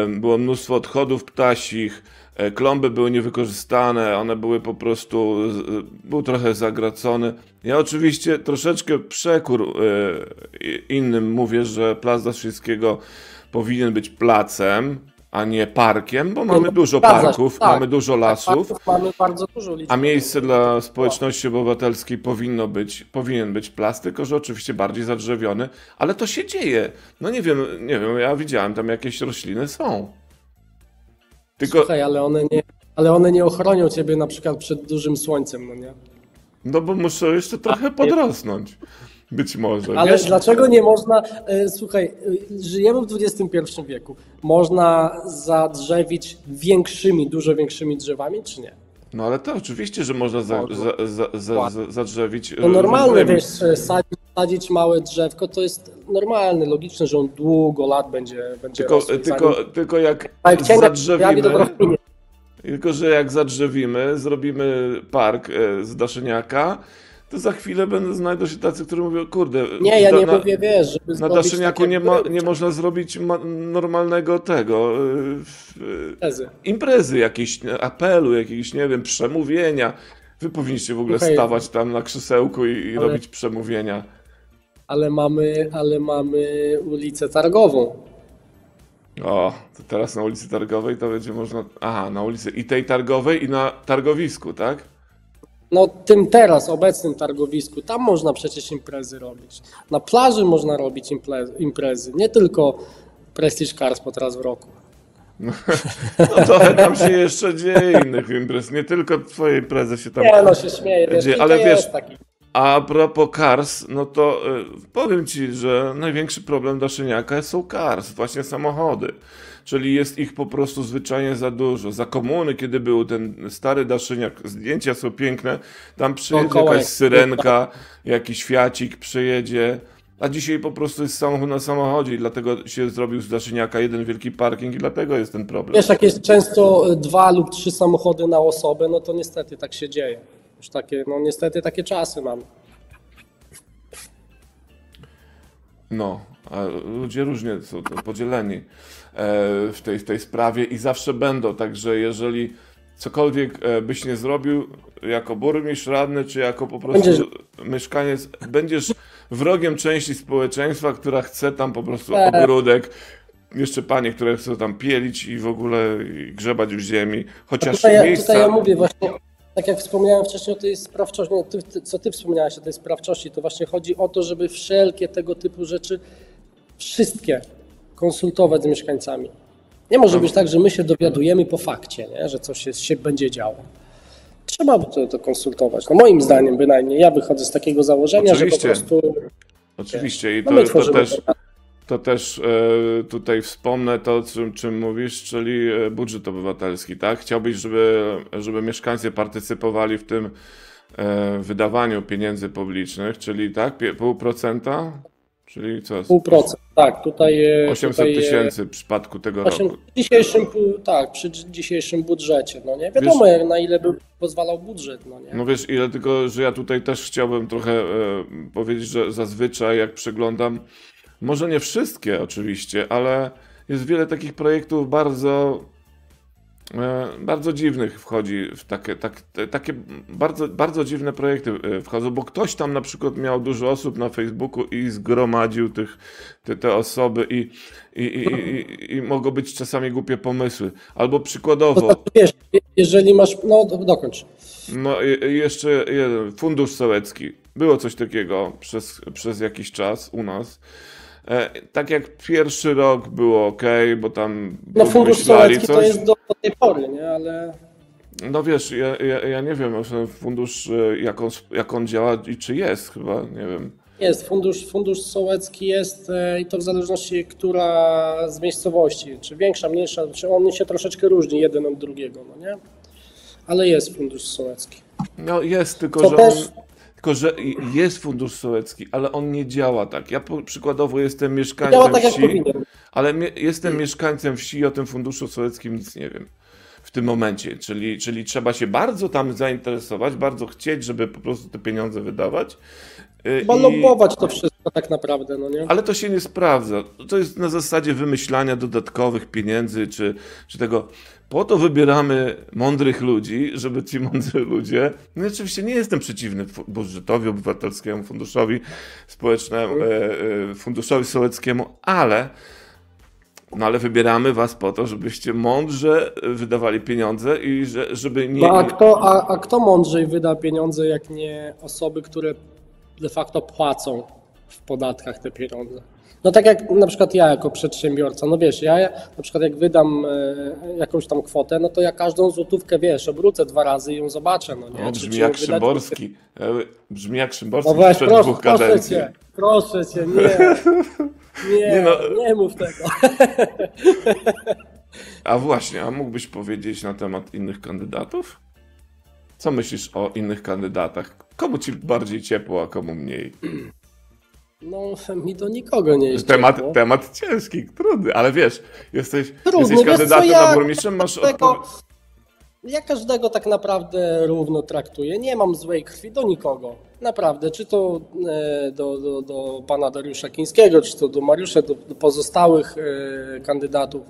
było mnóstwo odchodów ptasich, klomby były niewykorzystane, one były po prostu, był trochę zagracony. Ja oczywiście troszeczkę przekór innym mówię, że plac Daszyńskiego powinien być placem, a nie parkiem, bo mamy dużo parków, tak, mamy dużo lasów, tak, mamy bardzo dużo liczby, a miejsce dla społeczności obywatelskiej powinien być plac, tylko że oczywiście bardziej zadrzewiony, ale to się dzieje. No nie wiem, ja widziałem, tam jakieś rośliny są. Tylko... Słuchaj, ale one nie ochronią ciebie na przykład przed dużym słońcem, no nie? No bo muszą jeszcze trochę podrosnąć. Być może. Ale nie? Dlaczego nie można, słuchaj, żyjemy w XXI wieku, można zadrzewić większymi, dużo większymi drzewami, czy nie? No ale to oczywiście, że można zadrzewić. No normalne, wiesz, sadzić małe drzewko, to jest normalne, logiczne, że on długo lat będzie rosł. Tylko jak zadrzewimy... Tylko, że jak zadrzewimy, zrobimy park z daszyniaka, to za chwilę znajdą się tacy, którzy mówią, kurde, nie, ja nie mówię, wiesz, żeby na daszyniaku nie można zrobić normalnego tego, imprezy, jakiejś apelu, jakiejś, nie wiem, przemówienia. Wy powinniście w ogóle stawać tam na krzesełku i robić przemówienia. Ale mamy ulicę Targową. O, to teraz na ulicy Targowej to będzie można, aha, na ulicy i tej Targowej i na targowisku, tak? No tym teraz, obecnym targowisku, tam można przecież imprezy robić. Na plaży można robić imprezy, nie tylko Prestige Cars po raz w roku. No trochę tam się jeszcze dzieje innych imprez, nie tylko twoje imprezy się tam... Nie, no się śmieję, wiesz, ale wiesz, taki. A propos Cars, no to powiem ci, że największy problem daszyniaka są Cars, właśnie samochody. Czyli jest ich po prostu zwyczajnie za dużo. Za komuny, kiedy był ten stary daszyniak, zdjęcia są piękne, tam przyjedzie jakaś syrenka, jakiś fiacik przyjedzie, a dzisiaj po prostu jest samochód na samochodzie i dlatego się zrobił z daszyniaka jeden wielki parking i dlatego jest ten problem. Wiesz, jak jest często 2 lub 3 samochody na osobę, no to niestety tak się dzieje. Już takie, no niestety takie czasy mam. No, a ludzie różnie są podzieleni w tej sprawie i zawsze będą, także jeżeli cokolwiek byś nie zrobił jako burmistrz, radny, czy jako po prostu mieszkaniec, będziesz wrogiem części społeczeństwa, która chce tam po prostu ogródek, jeszcze panie, które chcą tam pielić i w ogóle grzebać w ziemi, chociaż tutaj ja mówię właśnie. Tak jak wspomniałem wcześniej o tej sprawczości, co ty wspomniałeś o tej sprawczości, to właśnie chodzi o to, żeby wszelkie tego typu rzeczy, wszystkie konsultować z mieszkańcami. Nie może być tak, że my się dowiadujemy po fakcie, nie? Że coś się będzie działo. Trzeba to konsultować. No moim zdaniem bynajmniej, ja wychodzę z takiego założenia, oczywiście, że po prostu... Oczywiście i to też tutaj wspomnę to, o czym mówisz, czyli budżet obywatelski, tak? Chciałbyś, żeby mieszkańcy partycypowali w tym wydawaniu pieniędzy publicznych, czyli tak, 0,5%? Czyli co? 0,5%, tak. Tutaj 800 tysięcy w przypadku tego roku. Przy dzisiejszym budżecie, no nie? Wiadomo, wiesz, na ile by pozwalał budżet, no nie? No wiesz, ile, tylko że ja tutaj też chciałbym trochę powiedzieć, że zazwyczaj jak przeglądam, może nie wszystkie oczywiście, ale jest wiele takich projektów bardzo, bardzo dziwnych wchodzi w takie bardzo, bardzo dziwne projekty wchodzą, bo ktoś tam na przykład miał dużo osób na Facebooku i zgromadził te osoby i mogą być czasami głupie pomysły. Albo przykładowo... Jeżeli masz... No dokończ. No jeszcze jeden. Fundusz Sołecki. Było coś takiego przez jakiś czas u nas. Tak jak pierwszy rok było ok, bo tam... No fundusz sołecki to jest do tej pory, nie? Ale... No wiesz, ja nie wiem, fundusz jak on działa i czy jest chyba, nie wiem. Jest, fundusz sołecki jest i to w zależności, która z miejscowości, czy większa, mniejsza, czy on się troszeczkę różni jeden od drugiego, no nie? Ale jest fundusz sołecki. No jest, tylko że jest fundusz sołecki, ale on nie działa tak. Ja przykładowo jestem mieszkańcem wsi, ale jestem mieszkańcem wsi i o tym funduszu sołeckim nic nie wiem w tym momencie. Czyli trzeba się bardzo tam zainteresować, bardzo chcieć, żeby po prostu te pieniądze wydawać. Chyba lobbować to wszystko. tak naprawdę, no nie? Ale to się nie sprawdza. To jest na zasadzie wymyślania dodatkowych pieniędzy, czy tego. Po to wybieramy mądrych ludzi, żeby ci mądrzy ludzie... No oczywiście nie jestem przeciwny budżetowi obywatelskiemu, funduszowi społecznemu, funduszowi sołeckiemu, ale... No ale wybieramy was po to, żebyście mądrze wydawali pieniądze i żeby nie... No, a kto mądrzej wyda pieniądze, jak nie osoby, które de facto płacą w podatkach te pieniądze? No tak jak na przykład ja jako przedsiębiorca, no wiesz, ja na przykład jak wydam jakąś tam kwotę, no to ja każdą złotówkę, wiesz, obrócę dwa razy i ją zobaczę, no nie? O, brzmi jak Szymborski, brzmi jak Szymborski sprzed dwóch kadencji. Proszę cię, nie mów tego. A właśnie, a mógłbyś powiedzieć na temat innych kandydatów? Co myślisz o innych kandydatach? Komu ci bardziej ciepło, a komu mniej? No, mi do nikogo nie jest temat ciężki, trudny, ale wiesz, jesteś kandydatem na burmistrza, masz odpowiedź. Ja każdego tak naprawdę równo traktuję, nie mam złej krwi do nikogo, naprawdę, czy to do pana Dariusza Kaczkowskiego, czy to do Mariusza, do pozostałych kandydatów,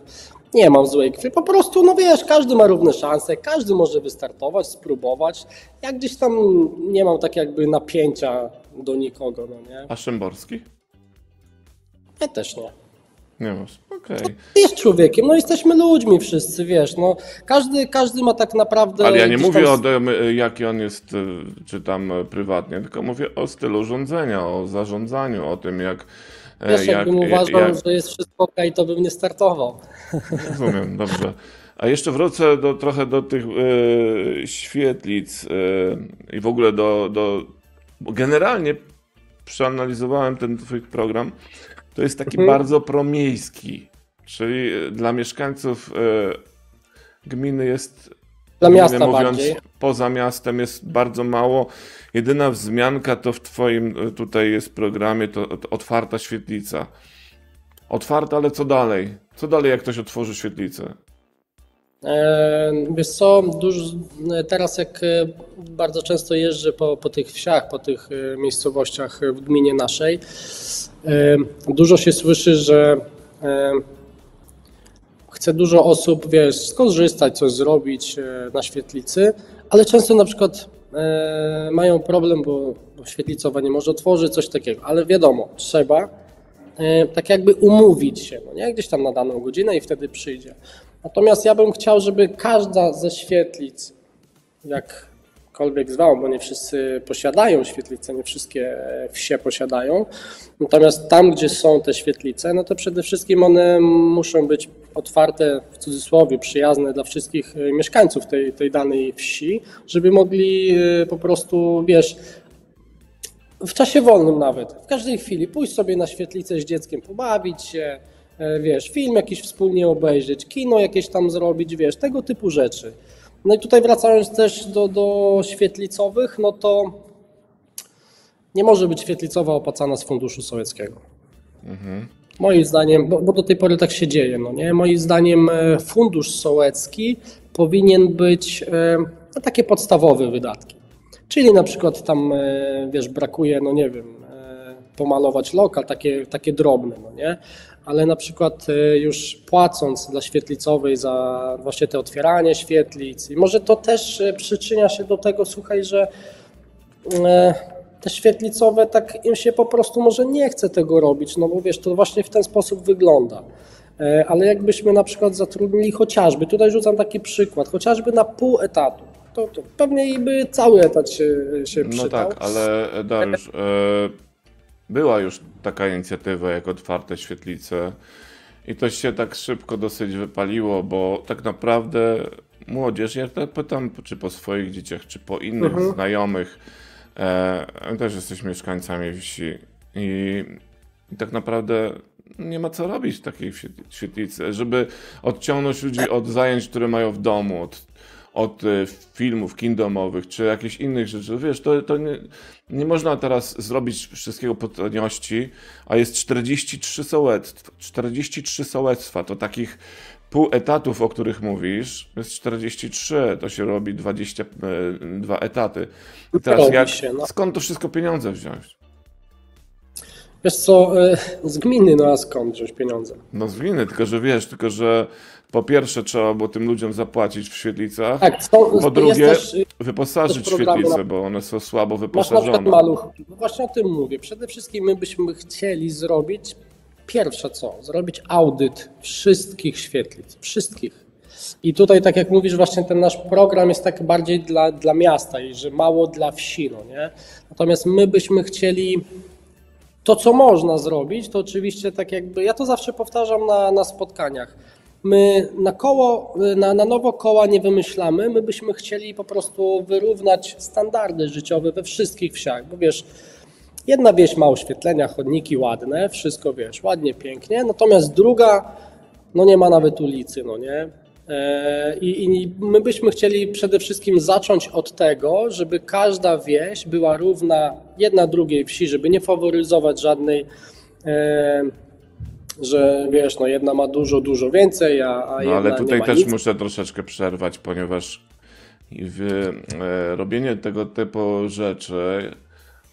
nie mam złej krwi, po prostu, no wiesz, każdy ma równe szanse, każdy może wystartować, spróbować, ja gdzieś tam nie mam tak jakby napięcia do nikogo, no nie. A Szymborski? Ja też nie. Nie masz, okej. Okay. Jest człowiekiem, no jesteśmy ludźmi wszyscy, wiesz, no każdy ma tak naprawdę... Ale ja nie mówię o tym, jaki on jest, czy tam prywatnie, tylko mówię o stylu rządzenia, o zarządzaniu, o tym jak... Wiesz, jakbym uważał, że jest wszystko okej, to bym nie startował. Rozumiem, dobrze. A jeszcze wrócę trochę do tych świetlic i w ogóle Bo generalnie przeanalizowałem ten twój program. To jest taki bardzo promiejski, czyli dla mieszkańców gminy jest, dla miasta mówiąc, bardziej. Poza miastem jest bardzo mało. Jedyna wzmianka to w twoim tutaj jest programie to otwarta świetlica. Otwarta, ale co dalej? Co dalej, jak ktoś otworzy świetlicę? Wiesz co, teraz jak bardzo często jeżdżę po tych wsiach, po tych miejscowościach w gminie naszej, dużo się słyszy, że chce dużo osób, wiesz, skorzystać, coś zrobić na świetlicy, ale często na przykład mają problem, bo świetlicowa nie może otworzyć, coś takiego, ale wiadomo, trzeba tak jakby umówić się, no nie? Gdzieś tam na daną godzinę i wtedy przyjdzie. Natomiast ja bym chciał, żeby każda ze świetlic, jakkolwiek zwał, bo nie wszyscy posiadają świetlice, nie wszystkie wsie posiadają, natomiast tam, gdzie są te świetlice, no to przede wszystkim one muszą być otwarte, w cudzysłowie, przyjazne dla wszystkich mieszkańców tej danej wsi, żeby mogli po prostu, wiesz, w czasie wolnym nawet, w każdej chwili pójść sobie na świetlicę z dzieckiem, pobawić się, wiesz, film jakiś wspólnie obejrzeć, kino jakieś tam zrobić, wiesz, tego typu rzeczy. No i tutaj wracając też do świetlicowych, no to nie może być świetlicowa opłacana z funduszu sołeckiego. Mhm. Moim zdaniem, bo do tej pory tak się dzieje, no nie? Moim zdaniem fundusz sołecki powinien być na takie podstawowe wydatki. Czyli na przykład tam, wiesz, brakuje, no nie wiem, pomalować lokal, takie drobne, no nie? Ale na przykład już płacąc dla świetlicowej za właśnie te otwieranie świetlic i może to też przyczynia się do tego, słuchaj, że te świetlicowe tak im się po prostu może nie chce tego robić, no bo wiesz, to właśnie w ten sposób wygląda. Ale jakbyśmy na przykład zatrudnili chociażby, tutaj rzucam taki przykład, chociażby na pół etatu, to pewnie i by cały etat się przydał. No tak, ale Dariusz, była już taka inicjatywa jak otwarte świetlice i to się tak szybko dosyć wypaliło, bo tak naprawdę młodzież, ja tak pytam, czy po swoich dzieciach, czy po innych znajomych, też jesteś mieszkańcami wsi i tak naprawdę nie ma co robić w takiej świetlicy, żeby odciągnąć ludzi od zajęć, które mają w domu, od filmów, kin domowych, czy jakichś innych rzeczy. Wiesz, to nie można teraz zrobić wszystkiego po taniości, a jest 43 sołectw. 43 sołectwa, to takich pół etatów, o których mówisz, jest 43, to się robi 22 etaty. I teraz skąd to wszystko pieniądze wziąć? Wiesz co, z gminy, no a skąd wziąć pieniądze? No z gminy, tylko że wiesz, tylko że po pierwsze trzeba było tym ludziom zapłacić w świetlicach, tak, po drugie też wyposażyć świetlice, bo one są słabo wyposażone. Masz maluch. Właśnie o tym mówię. Przede wszystkim my byśmy chcieli zrobić, pierwsze co, zrobić audyt wszystkich świetlic, wszystkich. I tutaj, tak jak mówisz, właśnie ten nasz program jest tak bardziej dla miasta i że mało dla wsi, no nie? Natomiast my byśmy chcieli... To, co można zrobić, to oczywiście tak jakby, ja to zawsze powtarzam na spotkaniach, my na nowo koła nie wymyślamy, my byśmy chcieli po prostu wyrównać standardy życiowe we wszystkich wsiach, bo wiesz, jedna wieś ma oświetlenia, chodniki ładne, wszystko wiesz, ładnie, pięknie, natomiast druga, no nie ma nawet ulicy, no nie? I my byśmy chcieli przede wszystkim zacząć od tego, żeby każda wieś była równa jedna drugiej wsi, żeby nie faworyzować żadnej, że wiesz, no jedna ma dużo więcej, a jedna nie ma nic. No ale tutaj też muszę troszeczkę przerwać, ponieważ robienie tego typu rzeczy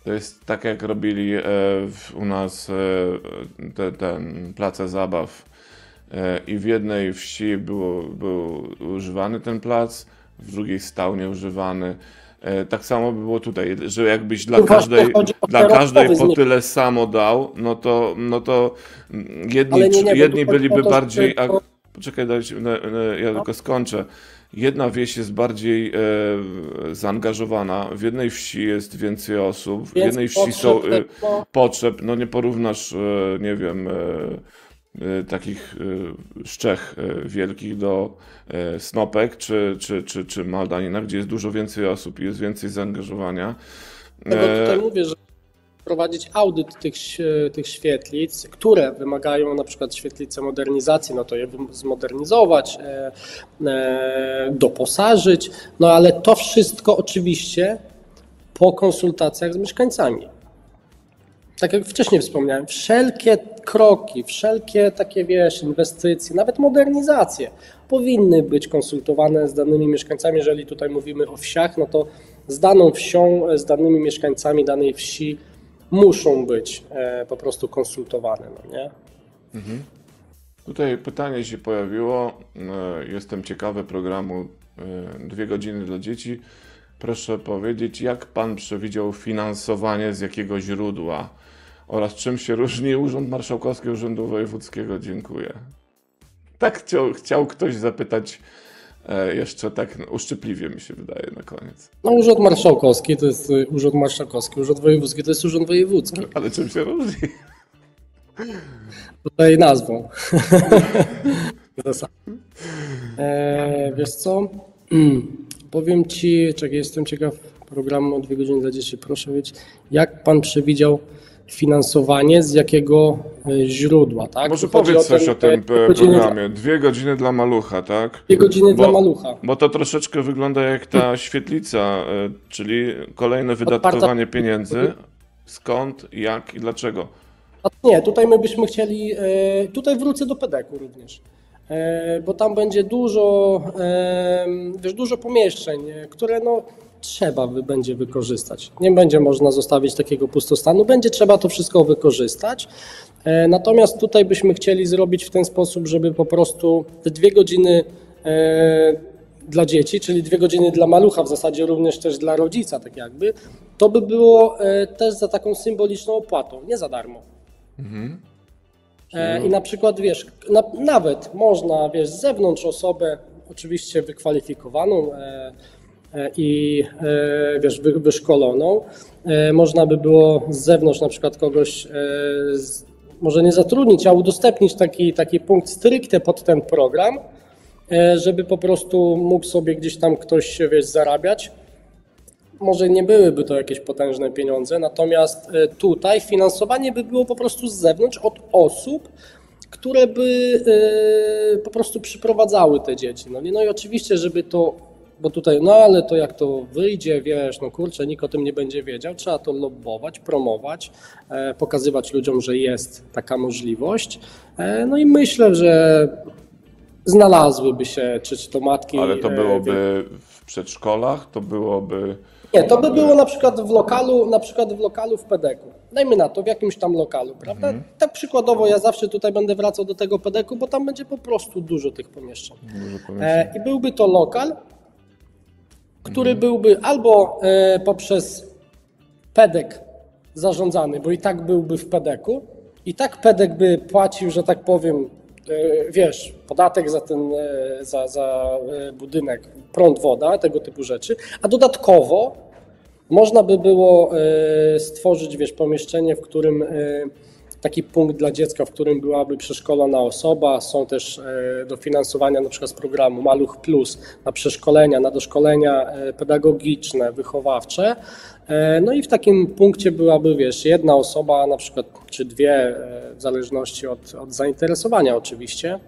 to jest tak jak robili u nas ten place zabaw. I w jednej wsi był używany ten plac, w drugiej stał nieużywany. Tak samo by było tutaj, że jakbyś dla każdej po tyle samo dał, no to jedni byliby bardziej... Poczekaj, ja tylko skończę. Jedna wieś jest bardziej zaangażowana, w jednej wsi jest więcej osób, w jednej wsi są potrzeb, no nie porównasz, nie wiem... takich szczech wielkich do Snopek czy Maldanina, gdzie jest dużo więcej osób i jest więcej zaangażowania. Dlatego tutaj mówię, że prowadzić audyt tych świetlic, które wymagają na przykład świetlice modernizacji, no to je zmodernizować, doposażyć, no ale to wszystko oczywiście po konsultacjach z mieszkańcami. Tak jak wcześniej wspomniałem, wszelkie kroki, wszelkie takie, wiesz, inwestycje, nawet modernizacje powinny być konsultowane z danymi mieszkańcami. Jeżeli tutaj mówimy o wsiach, no to z daną wsią, z danymi mieszkańcami danej wsi muszą być po prostu konsultowane, no nie? Mhm. Tutaj pytanie się pojawiło. Jestem ciekawy programu 2 godziny dla dzieci. Proszę powiedzieć, jak pan przewidział finansowanie, z jakiego źródła oraz czym się różni Urząd Marszałkowski od Urzędu Wojewódzkiego? Dziękuję. Tak chciał ktoś zapytać jeszcze tak uszczypliwie, mi się wydaje, na koniec. No Urząd Marszałkowski to jest Urząd Marszałkowski, Urząd Wojewódzki to jest Urząd Wojewódzki. Ale czym się różni? Tutaj nazwą. Wiesz co? Powiem ci, czekaj, jestem ciekaw programu 2 godziny dla dzieci. Proszę wiedzieć, jak pan przewidział finansowanie, z jakiego źródła, tak? Może powiedz coś o tym programie. 2 godziny dla malucha, tak? 2 godziny dla malucha. Bo to troszeczkę wygląda jak ta świetlica, czyli kolejne wydatkowanie pieniędzy. Skąd, jak i dlaczego? A nie, tutaj my byśmy chcieli, tutaj wrócę do PDK-u również. Bo tam będzie dużo pomieszczeń, które no trzeba będzie wykorzystać. Nie będzie można zostawić takiego pustostanu, będzie trzeba to wszystko wykorzystać. Natomiast tutaj byśmy chcieli zrobić w ten sposób, żeby po prostu te 2 godziny dla dzieci, czyli 2 godziny dla malucha, w zasadzie również też dla rodzica, tak jakby, to by było też za taką symboliczną opłatą, nie za darmo. Mhm. I na przykład, wiesz, nawet można, wiesz, z zewnątrz osobę, oczywiście wykwalifikowaną i wiesz, wyszkoloną, można by było z zewnątrz na przykład kogoś, może nie zatrudnić, a udostępnić taki punkt stricte pod ten program, żeby po prostu mógł sobie gdzieś tam ktoś, wiesz, zarabiać. Może nie byłyby to jakieś potężne pieniądze, natomiast tutaj finansowanie by było po prostu z zewnątrz od osób, które by po prostu przyprowadzały te dzieci. No i oczywiście, żeby to, bo tutaj, no ale to jak to wyjdzie, wiesz, no kurczę, nikt o tym nie będzie wiedział, trzeba to lobbować, promować, pokazywać ludziom, że jest taka możliwość. No i myślę, że znalazłyby się, czy to matki... Ale to byłoby w przedszkolach, to byłoby... Nie, to by było na przykład w lokalu w PDK-u. dajmy na to, w jakimś tam lokalu, prawda? Mhm. Tak przykładowo ja zawsze tutaj będę wracał do tego PDK-u, bo tam będzie po prostu dużo tych pomieszczeń. Dużo pomieszczeń. I byłby to lokal, który byłby albo poprzez PDK zarządzany, bo i tak byłby w PDK-u, i tak PDK by płacił, że tak powiem, wiesz, podatek za ten, za budynek, prąd, woda, tego typu rzeczy, a dodatkowo można by było stworzyć, wiesz, pomieszczenie, w którym taki punkt dla dziecka, w którym byłaby przeszkolona osoba, są też dofinansowania na przykład z programu Maluch Plus na przeszkolenia, na doszkolenia pedagogiczne, wychowawcze. No i w takim punkcie byłaby, wiesz, jedna osoba na przykład, czy dwie, w zależności od zainteresowania oczywiście,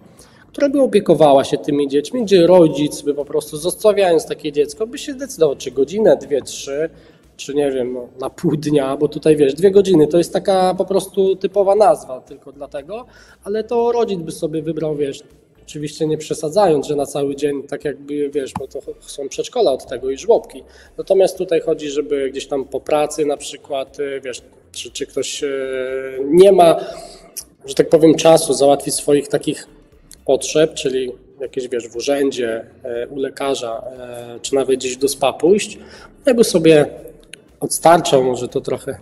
która by opiekowała się tymi dziećmi, gdzie rodzic by po prostu zostawiając takie dziecko, by się zdecydował, czy godzinę, dwie, trzy, czy nie wiem, na pół dnia, bo tutaj wiesz, 2 godziny to jest taka po prostu typowa nazwa tylko dlatego, ale to rodzic by sobie wybrał, wiesz, oczywiście nie przesadzając, że na cały dzień, tak jakby, wiesz, bo to są przedszkola od tego i żłobki. Natomiast tutaj chodzi, żeby gdzieś tam po pracy na przykład, wiesz, czy ktoś nie ma, że tak powiem, czasu załatwić swoich takich potrzeb, czyli jakieś, wiesz, w urzędzie, u lekarza, czy nawet gdzieś do spa pójść, jakby sobie odstarczał, może to trochę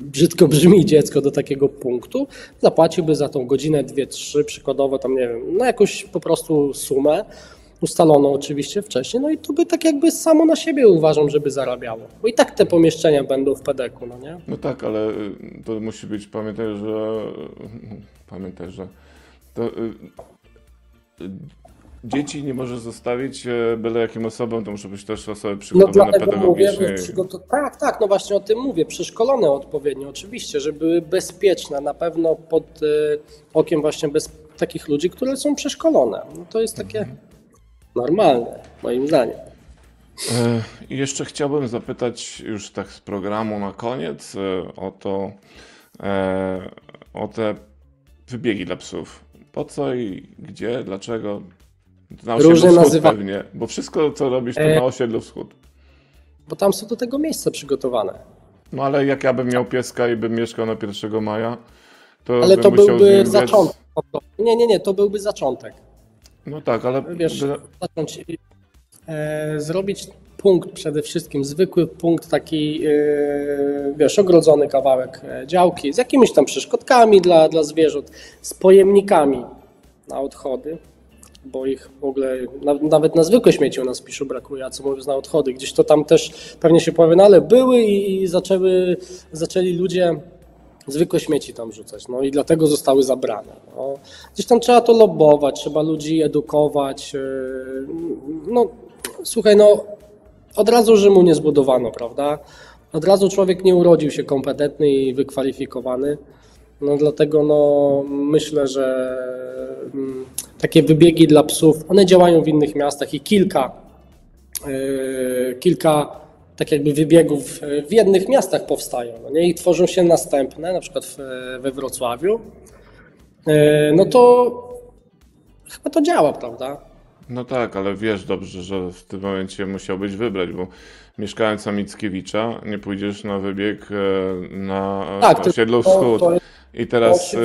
brzydko brzmi, dziecko do takiego punktu, zapłaciłby za tą godzinę, dwie, trzy, przykładowo tam, nie wiem, no jakąś po prostu sumę ustaloną oczywiście wcześniej, no i to by tak jakby samo na siebie uważam, żeby zarabiało, bo i tak te pomieszczenia będą w PDK-u, no nie? No tak, ale to musi być, pamiętaj, że to... Dzieci nie może zostawić byle jakim osobom, to muszą być też osoby przygotowane pedagogicznie. Mówię, tak, no właśnie o tym mówię, przeszkolone odpowiednio oczywiście, żeby były bezpieczne, na pewno pod okiem właśnie takich ludzi, które są przeszkolone. No to jest takie normalne, moim zdaniem. I jeszcze chciałbym zapytać już tak z programu na koniec o te wybiegi dla psów. Po co i gdzie, dlaczego? Na osiedlu Wschód pewnie, bo wszystko co robisz to na osiedlu Wschód. Bo tam są do tego miejsca przygotowane. No ale jak ja bym miał pieska i bym mieszkał na 1 maja, to ale bym to byłby zaczątek. Nie, to byłby zaczątek. No tak, ale... Wiesz, zacząć zrobić punkt przede wszystkim, zwykły punkt taki, wiesz, ogrodzony kawałek działki z jakimiś tam przeszkodkami dla zwierząt, z pojemnikami na odchody, bo ich w ogóle nawet na zwykłe śmieci u nas w Piszu brakuje, a co mówiąc na odchody, gdzieś to tam też pewnie się powie, no ale były i zaczęli ludzie zwykłe śmieci tam rzucać, no i dlatego zostały zabrane. No. Gdzieś tam trzeba to lobbować, trzeba ludzi edukować, no słuchaj, no od razu Rzymu nie zbudowano, prawda? Od razu człowiek nie urodził się kompetentny i wykwalifikowany. No dlatego no, myślę, że takie wybiegi dla psów, one działają w innych miastach i kilka tak jakby wybiegów w jednych miastach powstają, no nie? I tworzą się następne, na przykład we Wrocławiu. No to chyba to działa, prawda? No tak, ale wiesz dobrze, że w tym momencie musiałbyś wybrać, bo mieszkająca Mickiewicza nie pójdziesz na wybieg na osiedlu Wschód. I teraz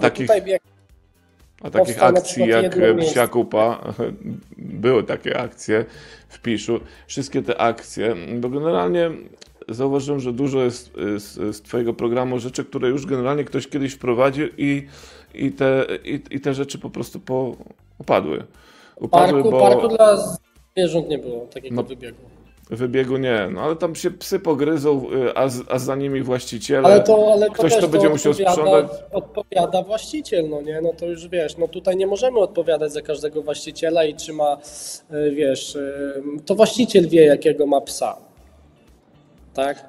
takich akcji jak Psia Kupa, były takie akcje w Piszu, wszystkie te akcje, bo generalnie zauważyłem, że dużo jest z twojego programu rzeczy, które już generalnie ktoś kiedyś wprowadził i te rzeczy po prostu upadły. Parku dla zwierząt nie było takiego wybiegu. Wybiegu nie, no ale tam się psy pogryzą, a za nimi właściciele, ktoś to będzie musiał sprzątać. Odpowiada właściciel, no nie, no to już wiesz, no tutaj nie możemy odpowiadać za każdego właściciela i czy ma, wiesz, to właściciel wie jakiego ma psa, tak?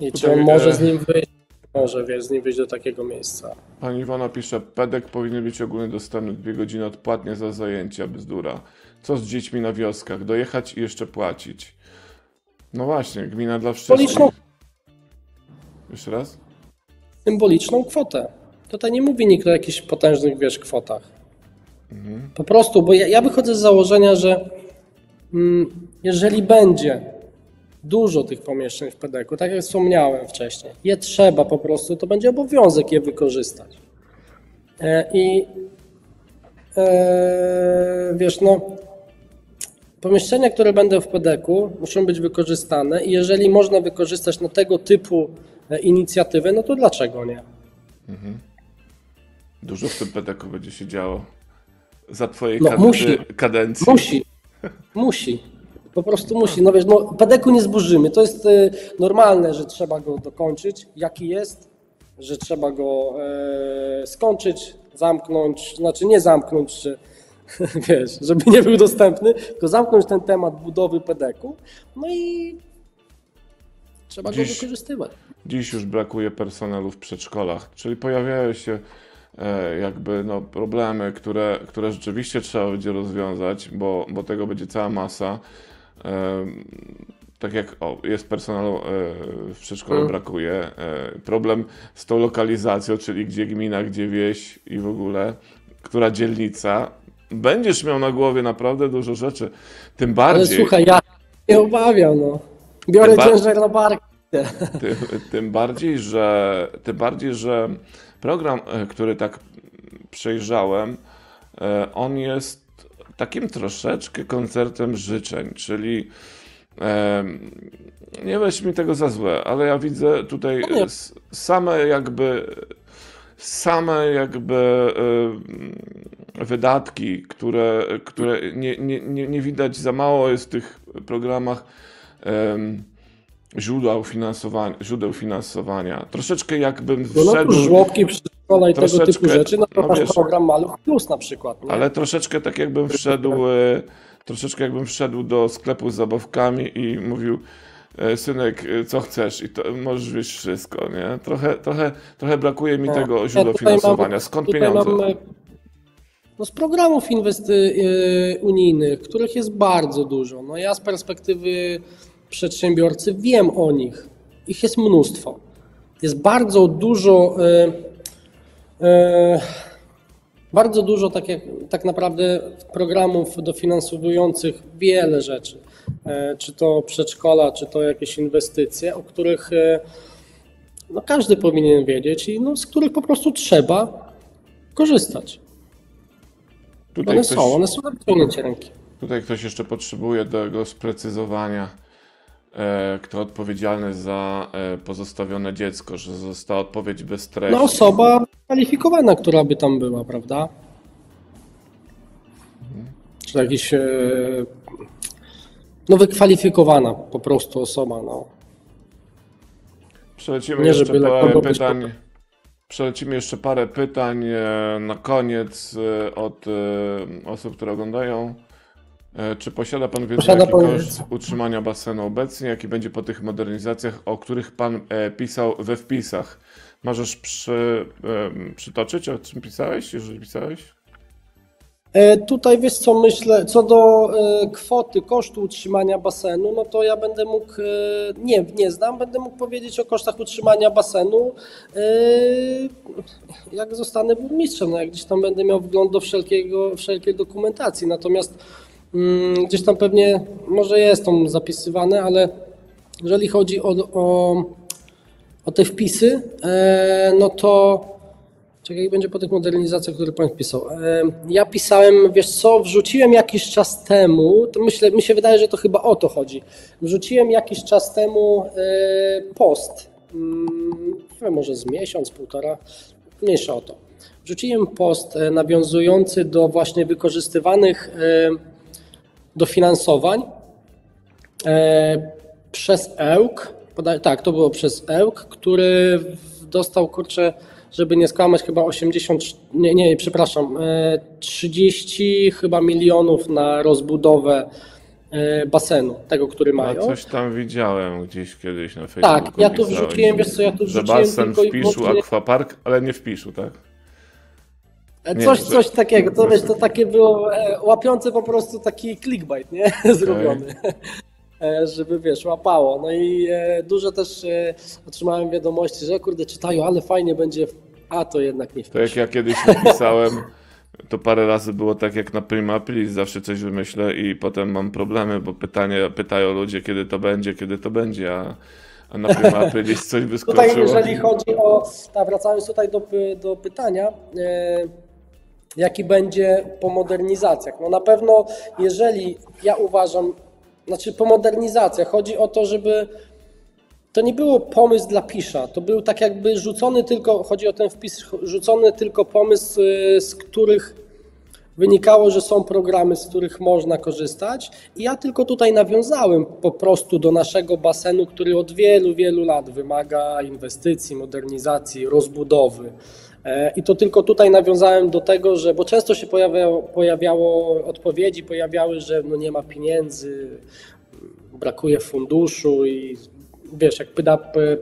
I czy on może z nim wyjść. Może, wiesz, z nim wyjść do takiego miejsca. Pani Iwona pisze, PDK powinien być ogólnie dostępny 2 godziny odpłatnie za zajęcia, bzdura. Co z dziećmi na wioskach? Dojechać i jeszcze płacić. No właśnie, gmina dla wszystkich. Jeszcze raz? Symboliczną kwotę. Tutaj nie mówi nikt o jakichś potężnych, wiesz, kwotach. Mhm. Po prostu, bo ja wychodzę z założenia, że jeżeli będzie dużo tych pomieszczeń w PDK-u, tak jak wspomniałem wcześniej. Je trzeba po prostu, to będzie obowiązek je wykorzystać. I wiesz, no, pomieszczenia, które będą w PDK-u, muszą być wykorzystane i jeżeli można wykorzystać no, tego typu inicjatywy, no to dlaczego nie? Mhm. Dużo w tym PDK-u będzie się działo za twojej no, kadencji. Musi. Po prostu musi. No wiesz, no, PDK-u nie zburzymy. To jest normalne, że trzeba go dokończyć, jaki jest, że trzeba go skończyć, zamknąć, znaczy nie zamknąć, wiesz, żeby nie był dostępny, tylko zamknąć ten temat budowy PDK-u, no i trzeba dziś, go wykorzystywać. Dziś już brakuje personelu w przedszkolach, czyli pojawiają się jakby no, problemy, które rzeczywiście trzeba będzie rozwiązać, bo tego będzie cała masa. Tak jak jest personelu w przedszkolu, brakuje. Problem z tą lokalizacją, czyli gdzie gmina, gdzie wieś i w ogóle, która dzielnica. Będziesz miał na głowie naprawdę dużo rzeczy. Tym bardziej... Ale słuchaj, ja się obawiam, no. Biorę ciężar na barkę. Tym bardziej, że program, który tak przejrzałem, on jest takim troszeczkę koncertem życzeń, czyli nie weź mi tego za złe, ale ja widzę tutaj same jakby wydatki, które nie widać, za mało jest w tych programach źródeł finansowania. Troszeczkę jakbym wszedł... No żłobki, przedszkola i tego typu rzeczy, no masz program Maluch Plus na przykład. Nie? Ale troszeczkę tak jakbym wszedł, do sklepu z zabawkami i mówił: synek, co chcesz? I to możesz wieść wszystko, nie? Trochę brakuje mi tego źródła finansowania. Skąd pieniądze? No z programów unijnych, których jest bardzo dużo. No ja z perspektywy przedsiębiorcy wiem o nich. Ich jest mnóstwo. Jest bardzo dużo tak naprawdę programów dofinansowujących wiele rzeczy. Czy to przedszkola, czy to jakieś inwestycje, o których no, każdy powinien wiedzieć i no, z których po prostu trzeba korzystać. One są na wyciągnięcie ręki. Tutaj ktoś jeszcze potrzebuje tego sprecyzowania, kto odpowiedzialny za pozostawione dziecko, że została odpowiedź bez treści. No osoba kwalifikowana, która by tam była, prawda? Czy jakiś no wykwalifikowana po prostu osoba, no. Przelecimy jeszcze parę pytań na koniec od osób, które oglądają. Czy posiada Pan wiedzę, jaki koszt utrzymania basenu obecnie, jaki będzie po tych modernizacjach, o których Pan pisał we wpisach? Możesz przytoczyć, o czym pisałeś, jeżeli pisałeś? Tutaj wiesz co, myślę, co do kwoty kosztu utrzymania basenu, no to ja będę mógł, nie znam, będę mógł powiedzieć o kosztach utrzymania basenu, jak zostanę burmistrzem, no jak gdzieś tam będę miał wgląd do wszelkiej dokumentacji, natomiast gdzieś tam pewnie, może jest tam zapisywane, ale jeżeli chodzi o te wpisy, no to czekaj, będzie po tych modernizacjach, które Pan wpisał. Ja pisałem, wiesz co, wrzuciłem jakiś czas temu, to myślę, mi się wydaje, że to chyba o to chodzi, wrzuciłem jakiś czas temu post, może z miesiąc, półtora, mniejsza o to. Wrzuciłem post nawiązujący do właśnie wykorzystywanych dofinansowań przez Ełk, tak, to było przez Ełk, który dostał, kurczę, żeby nie skłamać, chyba 30 chyba milionów na rozbudowę basenu, tego, który mają. Ja coś tam widziałem gdzieś kiedyś na Facebooku. Tak, ja tu wrzuciłem, wiesz co, ja tu wrzuciłem... Że basen w Piszu, akwapark, ale nie w Piszu, tak? Coś takiego, to wiesz, to takie było łapiące po prostu taki clickbait, nie? Okay. Zrobiony, żeby wiesz, łapało. No i dużo też otrzymałem wiadomości, że kurde, czytają, ale fajnie będzie, a to jednak nie wpiszę. To jak ja kiedyś napisałem to parę razy było tak jak na Prima Aprilis, zawsze coś wymyślę i potem mam problemy, bo pytają ludzie, kiedy to będzie, a na Prima Aprilis coś wyskoczyło. Tutaj jeżeli chodzi o, wracając tutaj do pytania, jaki będzie po modernizacjach? No na pewno, jeżeli ja uważam, znaczy po modernizacjach chodzi o to, żeby to nie było pomysł dla Pisza, to był tak jakby rzucony tylko, chodzi o ten wpis, rzucony tylko pomysł, z których wynikało, że są programy, z których można korzystać i ja tylko tutaj nawiązałem po prostu do naszego basenu, który od wielu, wielu lat wymaga inwestycji, modernizacji, rozbudowy. I to tylko tutaj nawiązałem do tego, że, bo często się pojawiały odpowiedzi, że no nie ma pieniędzy, brakuje funduszu i wiesz, jak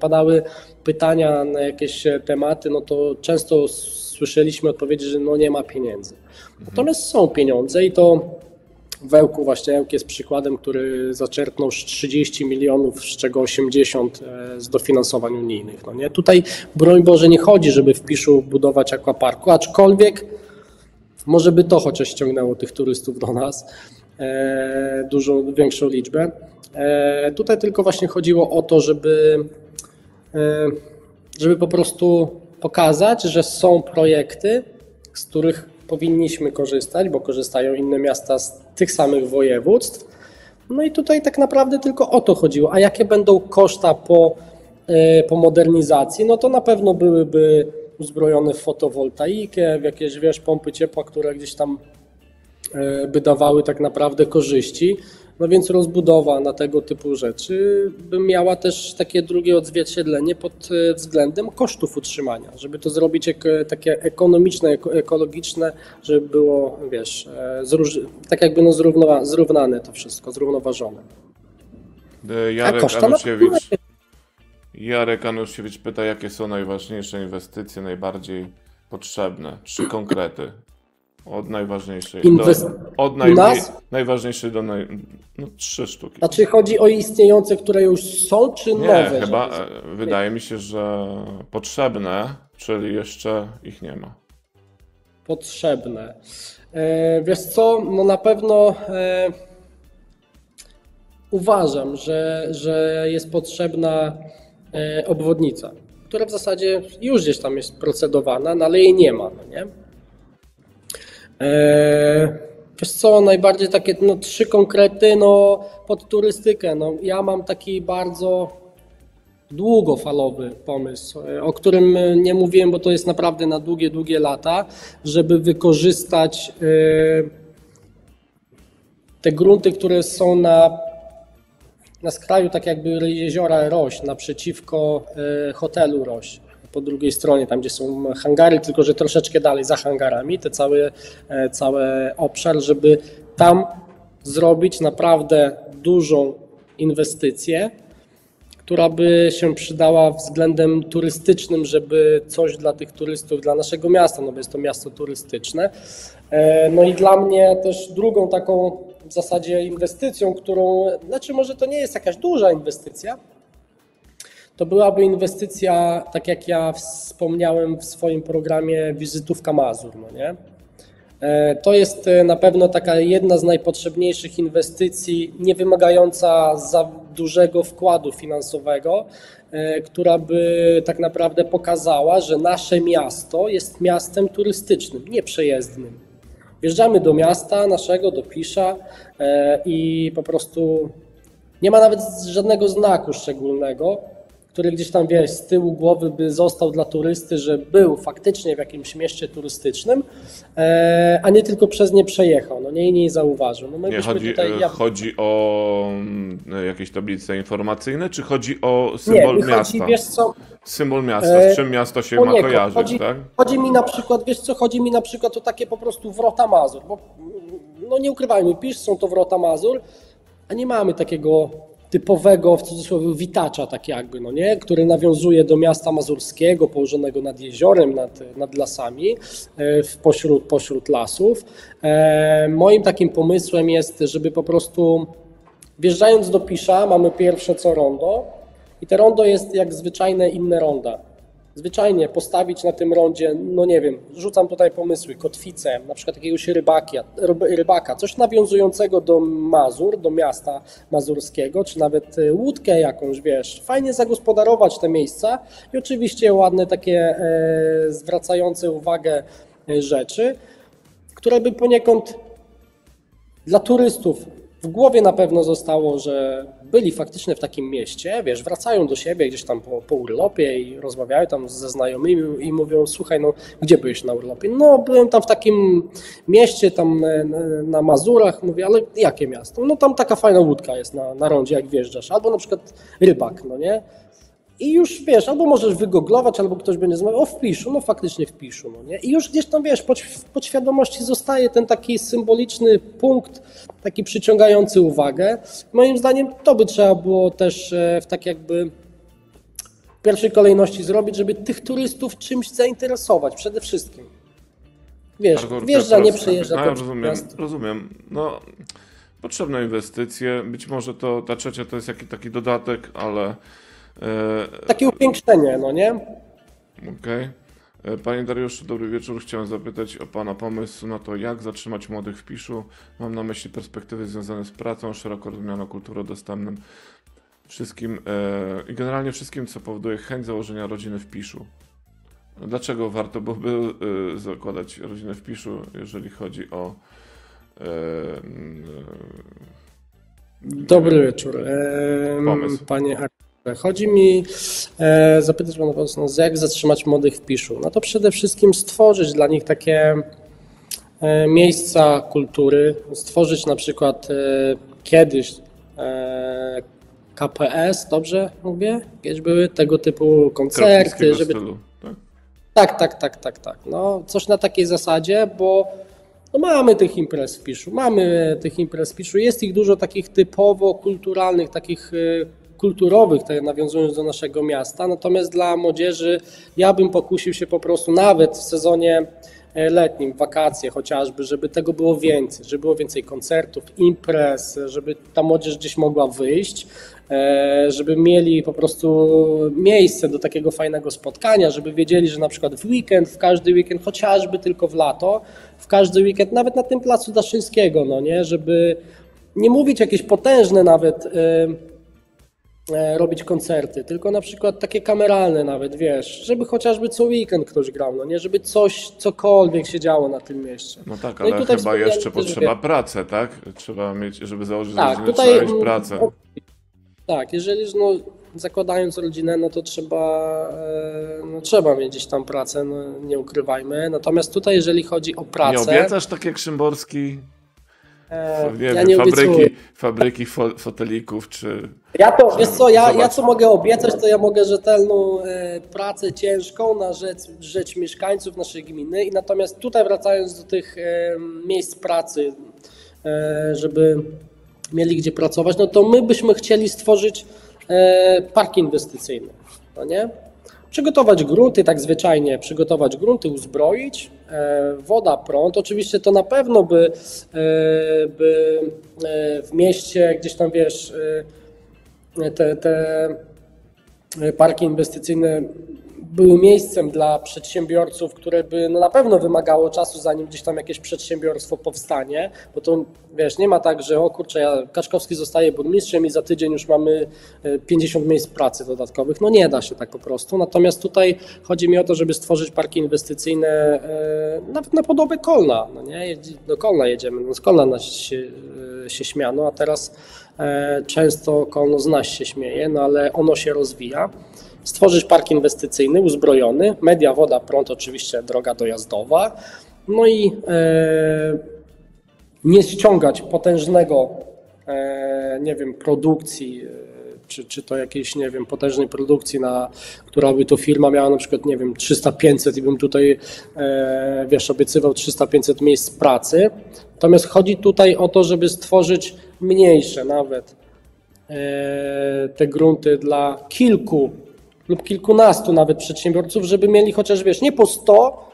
padały pytania na jakieś tematy, no to często słyszeliśmy odpowiedzi, że no nie ma pieniędzy. Natomiast są pieniądze i to w Ełku, właśnie Ełk jest przykładem, który zaczerpnął 30 milionów, z czego 80 z dofinansowań unijnych. No nie? Tutaj broń Boże nie chodzi, żeby w Piszu budować aquaparku, aczkolwiek może by to chociaż ściągnęło tych turystów do nas, dużo większą liczbę. Tutaj tylko właśnie chodziło o to, żeby po prostu pokazać, że są projekty, z których powinniśmy korzystać, bo korzystają inne miasta z tych samych województw. No i tutaj tak naprawdę tylko o to chodziło. A jakie będą koszta po modernizacji? No to na pewno byłyby uzbrojone w fotowoltaikę, w jakieś, wiesz, pompy ciepła, które gdzieś tam by dawały tak naprawdę korzyści. No więc rozbudowa na tego typu rzeczy by miała też takie drugie odzwierciedlenie pod względem kosztów utrzymania, żeby to zrobić takie ekonomiczne, ekologiczne, żeby było, wiesz, tak jakby no zrównane to wszystko, zrównoważone. Jarek Anusiewicz pyta, jakie są najważniejsze inwestycje, najbardziej potrzebne, 3 konkrety. Od najważniejszej do 3 sztuki. Znaczy chodzi o istniejące, które już są, czy nowe? Nie, chyba wydaje mi się, że potrzebne, czyli jeszcze ich nie ma. Potrzebne. Wiesz co, no na pewno uważam, że jest potrzebna obwodnica, która w zasadzie już gdzieś tam jest procedowana, no ale jej nie ma, no nie? Wiesz co, najbardziej takie no, 3 konkrety no, pod turystykę. No, ja mam taki bardzo długofalowy pomysł, o którym nie mówiłem, bo to jest naprawdę na długie, długie lata, żeby wykorzystać te grunty, które są na skraju tak jakby jeziora Roś, naprzeciwko hotelu Roś. Po drugiej stronie, tam gdzie są hangary, tylko że troszeczkę dalej za hangarami, ten cały obszar, żeby tam zrobić naprawdę dużą inwestycję, która by się przydała względem turystycznym, żeby coś dla tych turystów, dla naszego miasta, no bo jest to miasto turystyczne. No i dla mnie też drugą taką w zasadzie inwestycją, którą, znaczy może to nie jest jakaś duża inwestycja, to byłaby inwestycja, tak jak ja wspomniałem w swoim programie, wizytówka Mazur, no nie? To jest na pewno taka jedna z najpotrzebniejszych inwestycji, nie wymagająca za dużego wkładu finansowego, która by tak naprawdę pokazała, że nasze miasto jest miastem turystycznym, nie przejezdnym. Wjeżdżamy do miasta naszego, do Pisza i po prostu nie ma nawet żadnego znaku szczególnego, który gdzieś tam, wiesz, z tyłu głowy by został dla turysty, że był faktycznie w jakimś mieście turystycznym, a nie tylko przez nie przejechał, no nie, nie zauważył. No my nie, chodzi o jakieś tablice informacyjne, czy chodzi o symbol miasta? Wiesz co, symbol miasta, z czym miasto się ma kojarzyć, tak? Chodzi mi na przykład, wiesz co, chodzi mi na przykład o takie po prostu wrota Mazur, bo no nie ukrywajmy, Pisz, są to wrota Mazur, a nie mamy takiego typowego, w cudzysłowie, witacza, tak jakby, no nie? Który nawiązuje do miasta mazurskiego, położonego nad jeziorem, nad lasami, pośród lasów. Moim takim pomysłem jest, żeby po prostu wjeżdżając do Pisza mamy pierwsze co rondo i te rondo jest jak zwyczajne inne ronda. zwyczajnie postawić na tym rondzie, no nie wiem, rzucam tutaj pomysły, kotwicę, na przykład jakiegoś rybaka, coś nawiązującego do Mazur, do miasta mazurskiego, czy nawet łódkę jakąś, wiesz, fajnie zagospodarować te miejsca i oczywiście ładne takie zwracające uwagę rzeczy, które by poniekąd dla turystów w głowie na pewno zostało, że byli faktycznie w takim mieście, wiesz, wracają do siebie gdzieś tam po urlopie i rozmawiają tam ze znajomymi i mówią, słuchaj, no gdzie byłeś na urlopie? No byłem tam w takim mieście, tam na Mazurach, mówię, ale jakie miasto? No tam taka fajna łódka jest na rondzie, jak wjeżdżasz, albo na przykład rybak, no nie? I już wiesz, albo możesz wygooglować, albo ktoś będzie mówił, o w Piszu, no faktycznie w Piszu, no nie? I już gdzieś tam wiesz, w podświadomości zostaje ten taki symboliczny punkt, taki przyciągający uwagę. Moim zdaniem to by trzeba było też w tak jakby w pierwszej kolejności zrobić, żeby tych turystów czymś zainteresować przede wszystkim. Wiesz, wjeżdża, nie przejeżdża. Ja rozumiem. No, potrzebne inwestycje, być może to ta trzecia to jest jakiś taki dodatek, ale... Takie upiększenie, no nie? Okej. Okay. Panie Dariuszu, dobry wieczór. Chciałem zapytać o Pana pomysł na to, jak zatrzymać młodych w Piszu. Mam na myśli perspektywy związane z pracą, szeroko rozumianą kulturą, dostępnym wszystkim i generalnie wszystkim, co powoduje chęć założenia rodziny w Piszu. Dlaczego warto byłoby zakładać rodzinę w Piszu, jeżeli chodzi o... Dobry wieczór, pomysł. Panie Artur. Chodzi mi zapytać pana posła, jak zatrzymać młodych w Piszu. No to przede wszystkim stworzyć dla nich takie miejsca kultury, stworzyć na przykład kiedyś KPS, dobrze mówię? Kiedyś były tego typu koncerty, żeby... Stylu, tak? Tak. No, coś na takiej zasadzie, bo no mamy tych imprez w Piszu, jest ich dużo takich typowo kulturalnych, takich kulturowych, nawiązując do naszego miasta, natomiast dla młodzieży ja bym pokusił się po prostu nawet w sezonie letnim, wakacje chociażby, żeby tego było więcej, żeby było więcej koncertów, imprez, żeby ta młodzież gdzieś mogła wyjść, żeby mieli po prostu miejsce do takiego fajnego spotkania, żeby wiedzieli, że na przykład w weekend, w każdy weekend, chociażby tylko w lato, w każdy weekend, nawet na tym placu Daszyńskiego, no nie, żeby nie mówić jakieś potężne nawet robić koncerty, tylko na przykład takie kameralne nawet, wiesz, żeby chociażby co weekend ktoś grał, no nie, żeby coś, cokolwiek się działo na tym mieście. No tak, ale no chyba jeszcze potrzeba pracy, tak? Trzeba mieć, żeby założyć rodzinę, trzeba mieć pracę. Tak, jeżeli no, zakładając rodzinę, no to trzeba mieć gdzieś tam pracę, no, nie ukrywajmy. Natomiast tutaj, jeżeli chodzi o pracę... Nie obiecasz tak jak Szymborski? Fabryki fotelików czy... Ja co mogę obiecać, to ja mogę rzetelną pracę ciężką na rzecz mieszkańców naszej gminy. I natomiast tutaj wracając do tych miejsc pracy, żeby mieli gdzie pracować, no to my byśmy chcieli stworzyć park inwestycyjny, no nie? Przygotować grunty, tak zwyczajnie przygotować grunty, uzbroić, woda, prąd. Oczywiście to na pewno by w mieście gdzieś tam, wiesz, te parki inwestycyjne były miejscem dla przedsiębiorców, które by no na pewno wymagało czasu, zanim gdzieś tam jakieś przedsiębiorstwo powstanie, bo to wiesz, nie ma tak, że o kurczę, Kaczkowski zostaje burmistrzem i za tydzień już mamy 50 miejsc pracy dodatkowych. No nie da się tak po prostu. Natomiast tutaj chodzi mi o to, żeby stworzyć parki inwestycyjne nawet na podobę Kolna. No nie? Do Kolna jedziemy, no z Kolna nas się śmiano, a teraz często Kolno z nas się śmieje, no ale ono się rozwija. Stworzyć park inwestycyjny, uzbrojony, media, woda, prąd, oczywiście droga dojazdowa, no i nie ściągać potężnego, nie wiem, produkcji, czy to jakiejś, nie wiem, potężnej produkcji, która by to firma miała na przykład, nie wiem, 300-500 i bym tutaj, wiesz, obiecywał 300-500 miejsc pracy. Natomiast chodzi tutaj o to, żeby stworzyć mniejsze nawet te grunty dla kilku lub kilkunastu nawet przedsiębiorców, żeby mieli chociaż, wiesz, nie po 100,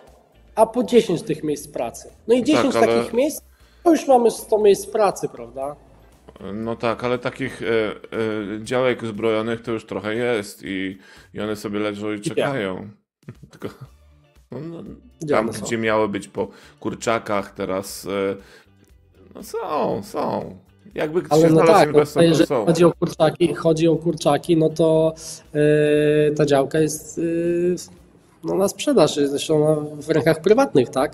a po 10 tych miejsc pracy. No i 10 takich miejsc, to już mamy 100 miejsc pracy, prawda? No tak, ale takich działek zbrojonych to już trochę jest i one sobie leżą i czekają. Tylko tam, gdzie miały być po kurczakach, teraz no są. Jakby ktoś znalazł inwestor, to jeżeli są. Chodzi o kurczaki, no to ta działka jest na sprzedaż, zresztą w rękach prywatnych, tak?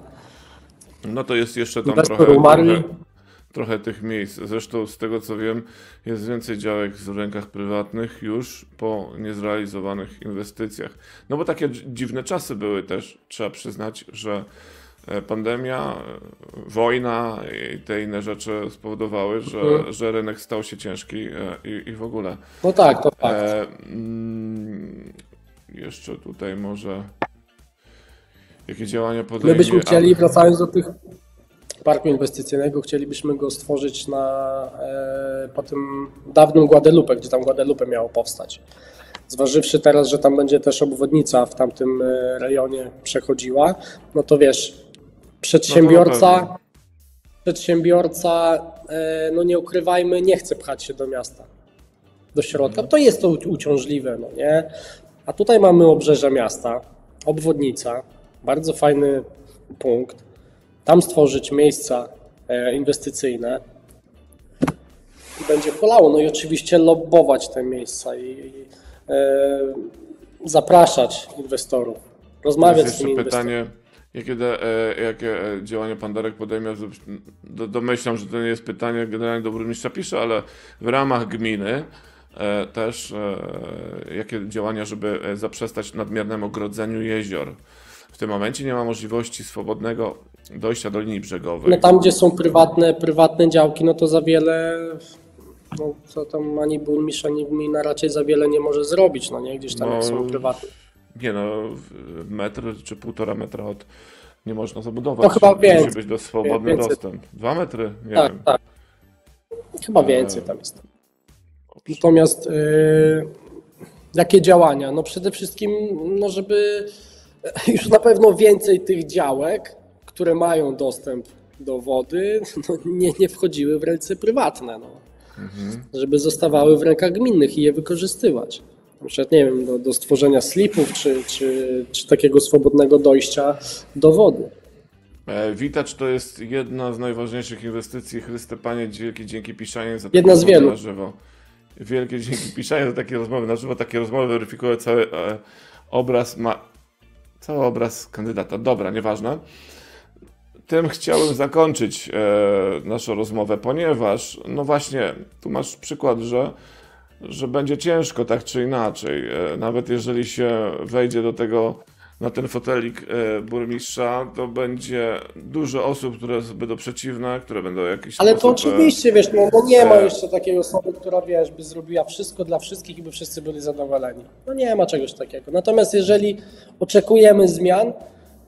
No to jest jeszcze tam trochę tych miejsc. Zresztą z tego co wiem, jest więcej działek w rękach prywatnych już po niezrealizowanych inwestycjach. No bo takie dziwne czasy były też, trzeba przyznać, że pandemia, wojna i te inne rzeczy spowodowały, że rynek stał się ciężki i w ogóle. No tak, to fakt. Jeszcze tutaj może jakie działania podejmie? My byśmy chcieli, wracając do tych parku inwestycyjnego, chcielibyśmy go stworzyć po tym dawnym Guadalupe, gdzie tam Guadalupe miało powstać. Zważywszy teraz, że tam będzie też obwodnica w tamtym rejonie przechodziła, no to wiesz, przedsiębiorca, no nie ukrywajmy, nie chce pchać się do miasta, do środka. To jest to uciążliwe, no nie? A tutaj mamy obrzeże miasta, obwodnica, bardzo fajny punkt. Tam stworzyć miejsca inwestycyjne i będzie hulało. No i oczywiście lobbować te miejsca i zapraszać inwestorów, rozmawiać z tymi inwestorami. Pytanie, jakie działania pan Darek podejmie? Domyślam, że to nie jest pytanie generalnie do burmistrza Pisza, ale w ramach gminy też jakie działania, żeby zaprzestać nadmiernemu ogrodzeniu jezior. W tym momencie nie ma możliwości swobodnego dojścia do linii brzegowej. No tam, gdzie są prywatne działki, no to za wiele, no co tam ani burmistrz, ani gmina raczej za wiele nie może zrobić, no nie, gdzieś tam jak są prywatne. Nie no, metr czy 1,5 metra od nie można zabudować. No chyba więcej. Musi być do swobodny dostęp. 2 metry? Nie tak, wiem. Tak. Chyba więcej tam jest. Natomiast jakie działania? No przede wszystkim, no żeby już na pewno więcej tych działek, które mają dostęp do wody, no nie wchodziły w ręce prywatne, no. Żeby zostawały w rękach gminnych i je wykorzystywać. Na przykład, nie wiem, do stworzenia slipów czy takiego swobodnego dojścia do wody. Witacz to jest jedna z najważniejszych inwestycji. Chryste Panie, wielkie dzięki Piszanin za takie rozmowy na żywo. Wielkie dzięki Piszanin za takie rozmowy na żywo. Takie rozmowy weryfikują cały obraz, obraz kandydata. Dobra, nieważne. Tym chciałem zakończyć naszą rozmowę, ponieważ no właśnie tu masz przykład, że będzie ciężko tak czy inaczej. Nawet jeżeli się wejdzie do tego, na ten fotelik burmistrza, to będzie dużo osób, które będą przeciwne, które będą jakieś... Ale to oczywiście, wiesz, no nie ma jeszcze takiej osoby, która, wiesz, by zrobiła wszystko dla wszystkich i by wszyscy byli zadowoleni. No nie ma czegoś takiego. Natomiast jeżeli oczekujemy zmian,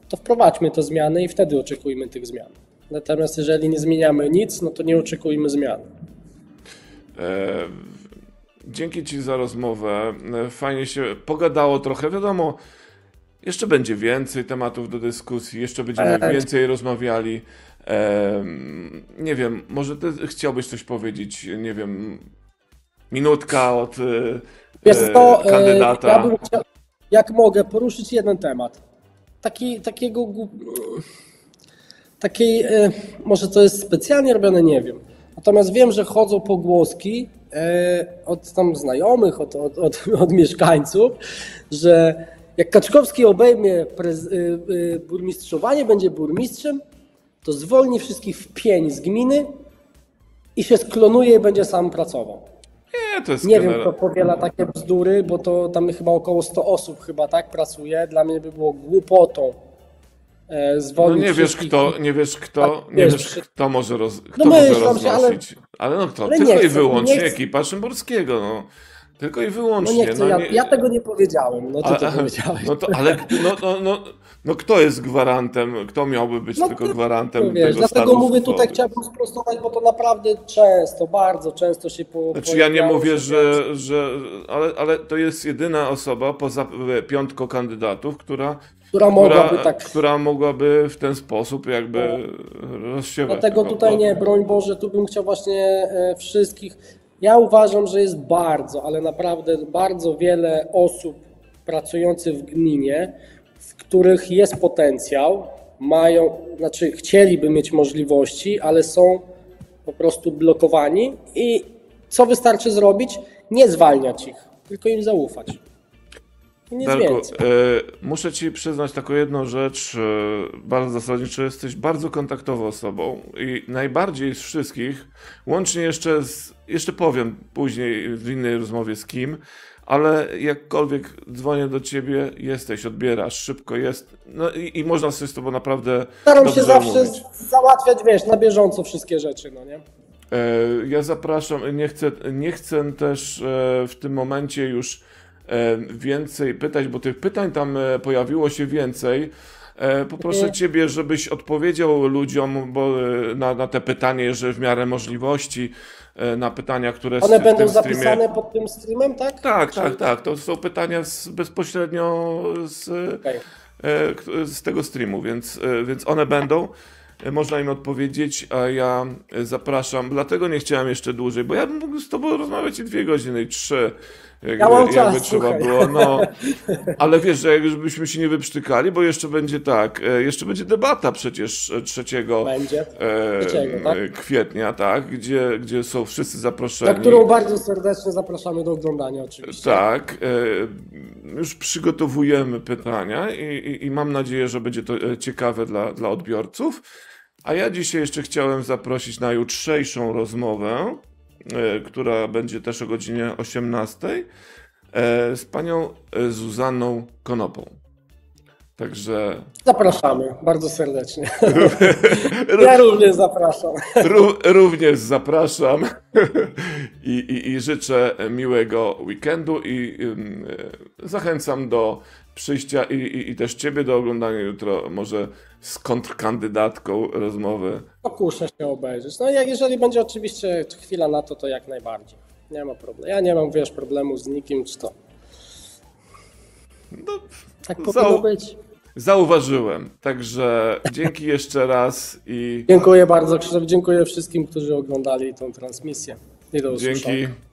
to wprowadźmy te zmiany i wtedy oczekujmy tych zmian. Natomiast jeżeli nie zmieniamy nic, no to nie oczekujmy zmian. Dzięki Ci za rozmowę. Fajnie się pogadało trochę. Wiadomo, jeszcze będzie więcej tematów do dyskusji, jeszcze będziemy więcej rozmawiali. Nie wiem, może Ty chciałbyś coś powiedzieć, nie wiem, minutka od kandydata. Ja bym chciał, jak mogę, poruszyć jeden temat. Takiej, może to jest specjalnie robione, nie wiem. Natomiast wiem, że chodzą pogłoski od tam znajomych, od mieszkańców, że jak Kaczkowski obejmie burmistrzowanie, będzie burmistrzem, to zwolni wszystkich w pień z gminy i się sklonuje i będzie sam pracował. Nie wiem, kto powiela takie bzdury, bo to tam chyba około 100 osób tak pracuje. Dla mnie by było głupotą zwolnić. No nie wiesz kto może roznosić. Ale no kto? Tylko i wyłącznie ekipa Szymborskiego. No. Tylko i wyłącznie. Ja tego nie powiedziałem. No to powiedziałeś. No kto jest gwarantem? Kto miałby być tylko gwarantem tego stanu? Dlatego mówię, tutaj chciałbym sprostować, bo to naprawdę często, bardzo często się pojawiało. Znaczy ja nie mówię, ale to jest jedyna osoba poza 5 kandydatów, która mogłaby w ten sposób jakby rozsiewać. Dlatego tutaj nie, broń Boże, tu bym chciał właśnie wszystkich... Ja uważam, że jest bardzo, ale naprawdę bardzo wiele osób pracujących w gminie, z których jest potencjał, mają, znaczy chcieliby mieć możliwości, ale są po prostu blokowani i co wystarczy zrobić? Nie zwalniać ich, tylko im zaufać. Darku, muszę ci przyznać taką jedną rzecz bardzo zasadniczą. Jesteś bardzo kontaktową osobą i najbardziej z wszystkich, łącznie jeszcze z, jeszcze powiem później w innej rozmowie z kim, ale jakkolwiek dzwonię do ciebie, jesteś, odbierasz, szybko jest, no i można coś z tobą naprawdę. Staram się zawsze załatwiać, wiesz, na bieżąco wszystkie rzeczy, no nie? Ja zapraszam, nie chcę też w tym momencie już więcej pytać, bo tych pytań tam pojawiło się więcej. Poproszę ciebie, żebyś odpowiedział ludziom bo na te pytanie, jeżeli w miarę możliwości, na pytania, które są. One będą zapisane pod tym streamem, tak? Tak. To są pytania bezpośrednio z tego streamu, więc one będą. Można im odpowiedzieć, a ja zapraszam. Dlatego nie chciałem jeszcze dłużej, bo ja bym mógł z tobą rozmawiać i 2 godziny, 3. Jakby trzeba było, no. Ale wiesz, że jakbyśmy się nie wyprztykali, bo jeszcze będzie tak, jeszcze będzie debata przecież 3 kwietnia, tak? Gdzie są wszyscy zaproszeni. Na którą bardzo serdecznie zapraszamy do oglądania oczywiście. Tak, już przygotowujemy pytania i mam nadzieję, że będzie to ciekawe dla odbiorców. A ja dzisiaj jeszcze chciałem zaprosić na jutrzejszą rozmowę, która będzie też o godzinie 18:00 z panią Zuzanną Konopą. Także... Zapraszamy bardzo serdecznie. Ja również zapraszam. Również zapraszam i życzę miłego weekendu i zachęcam do przyjścia i też ciebie do oglądania jutro może z kontrkandydatką rozmowy. Pokuszę się obejrzeć. No jak jeżeli będzie oczywiście chwila na to, to jak najbardziej. Nie ma problemu. Ja nie mam, wiesz, problemu z nikim czy to. No, tak powinno być. Zauważyłem. Także dzięki jeszcze raz i... Dziękuję bardzo, Krzysztof. Dziękuję wszystkim, którzy oglądali tą transmisję. I do usłyszenia. Dzięki.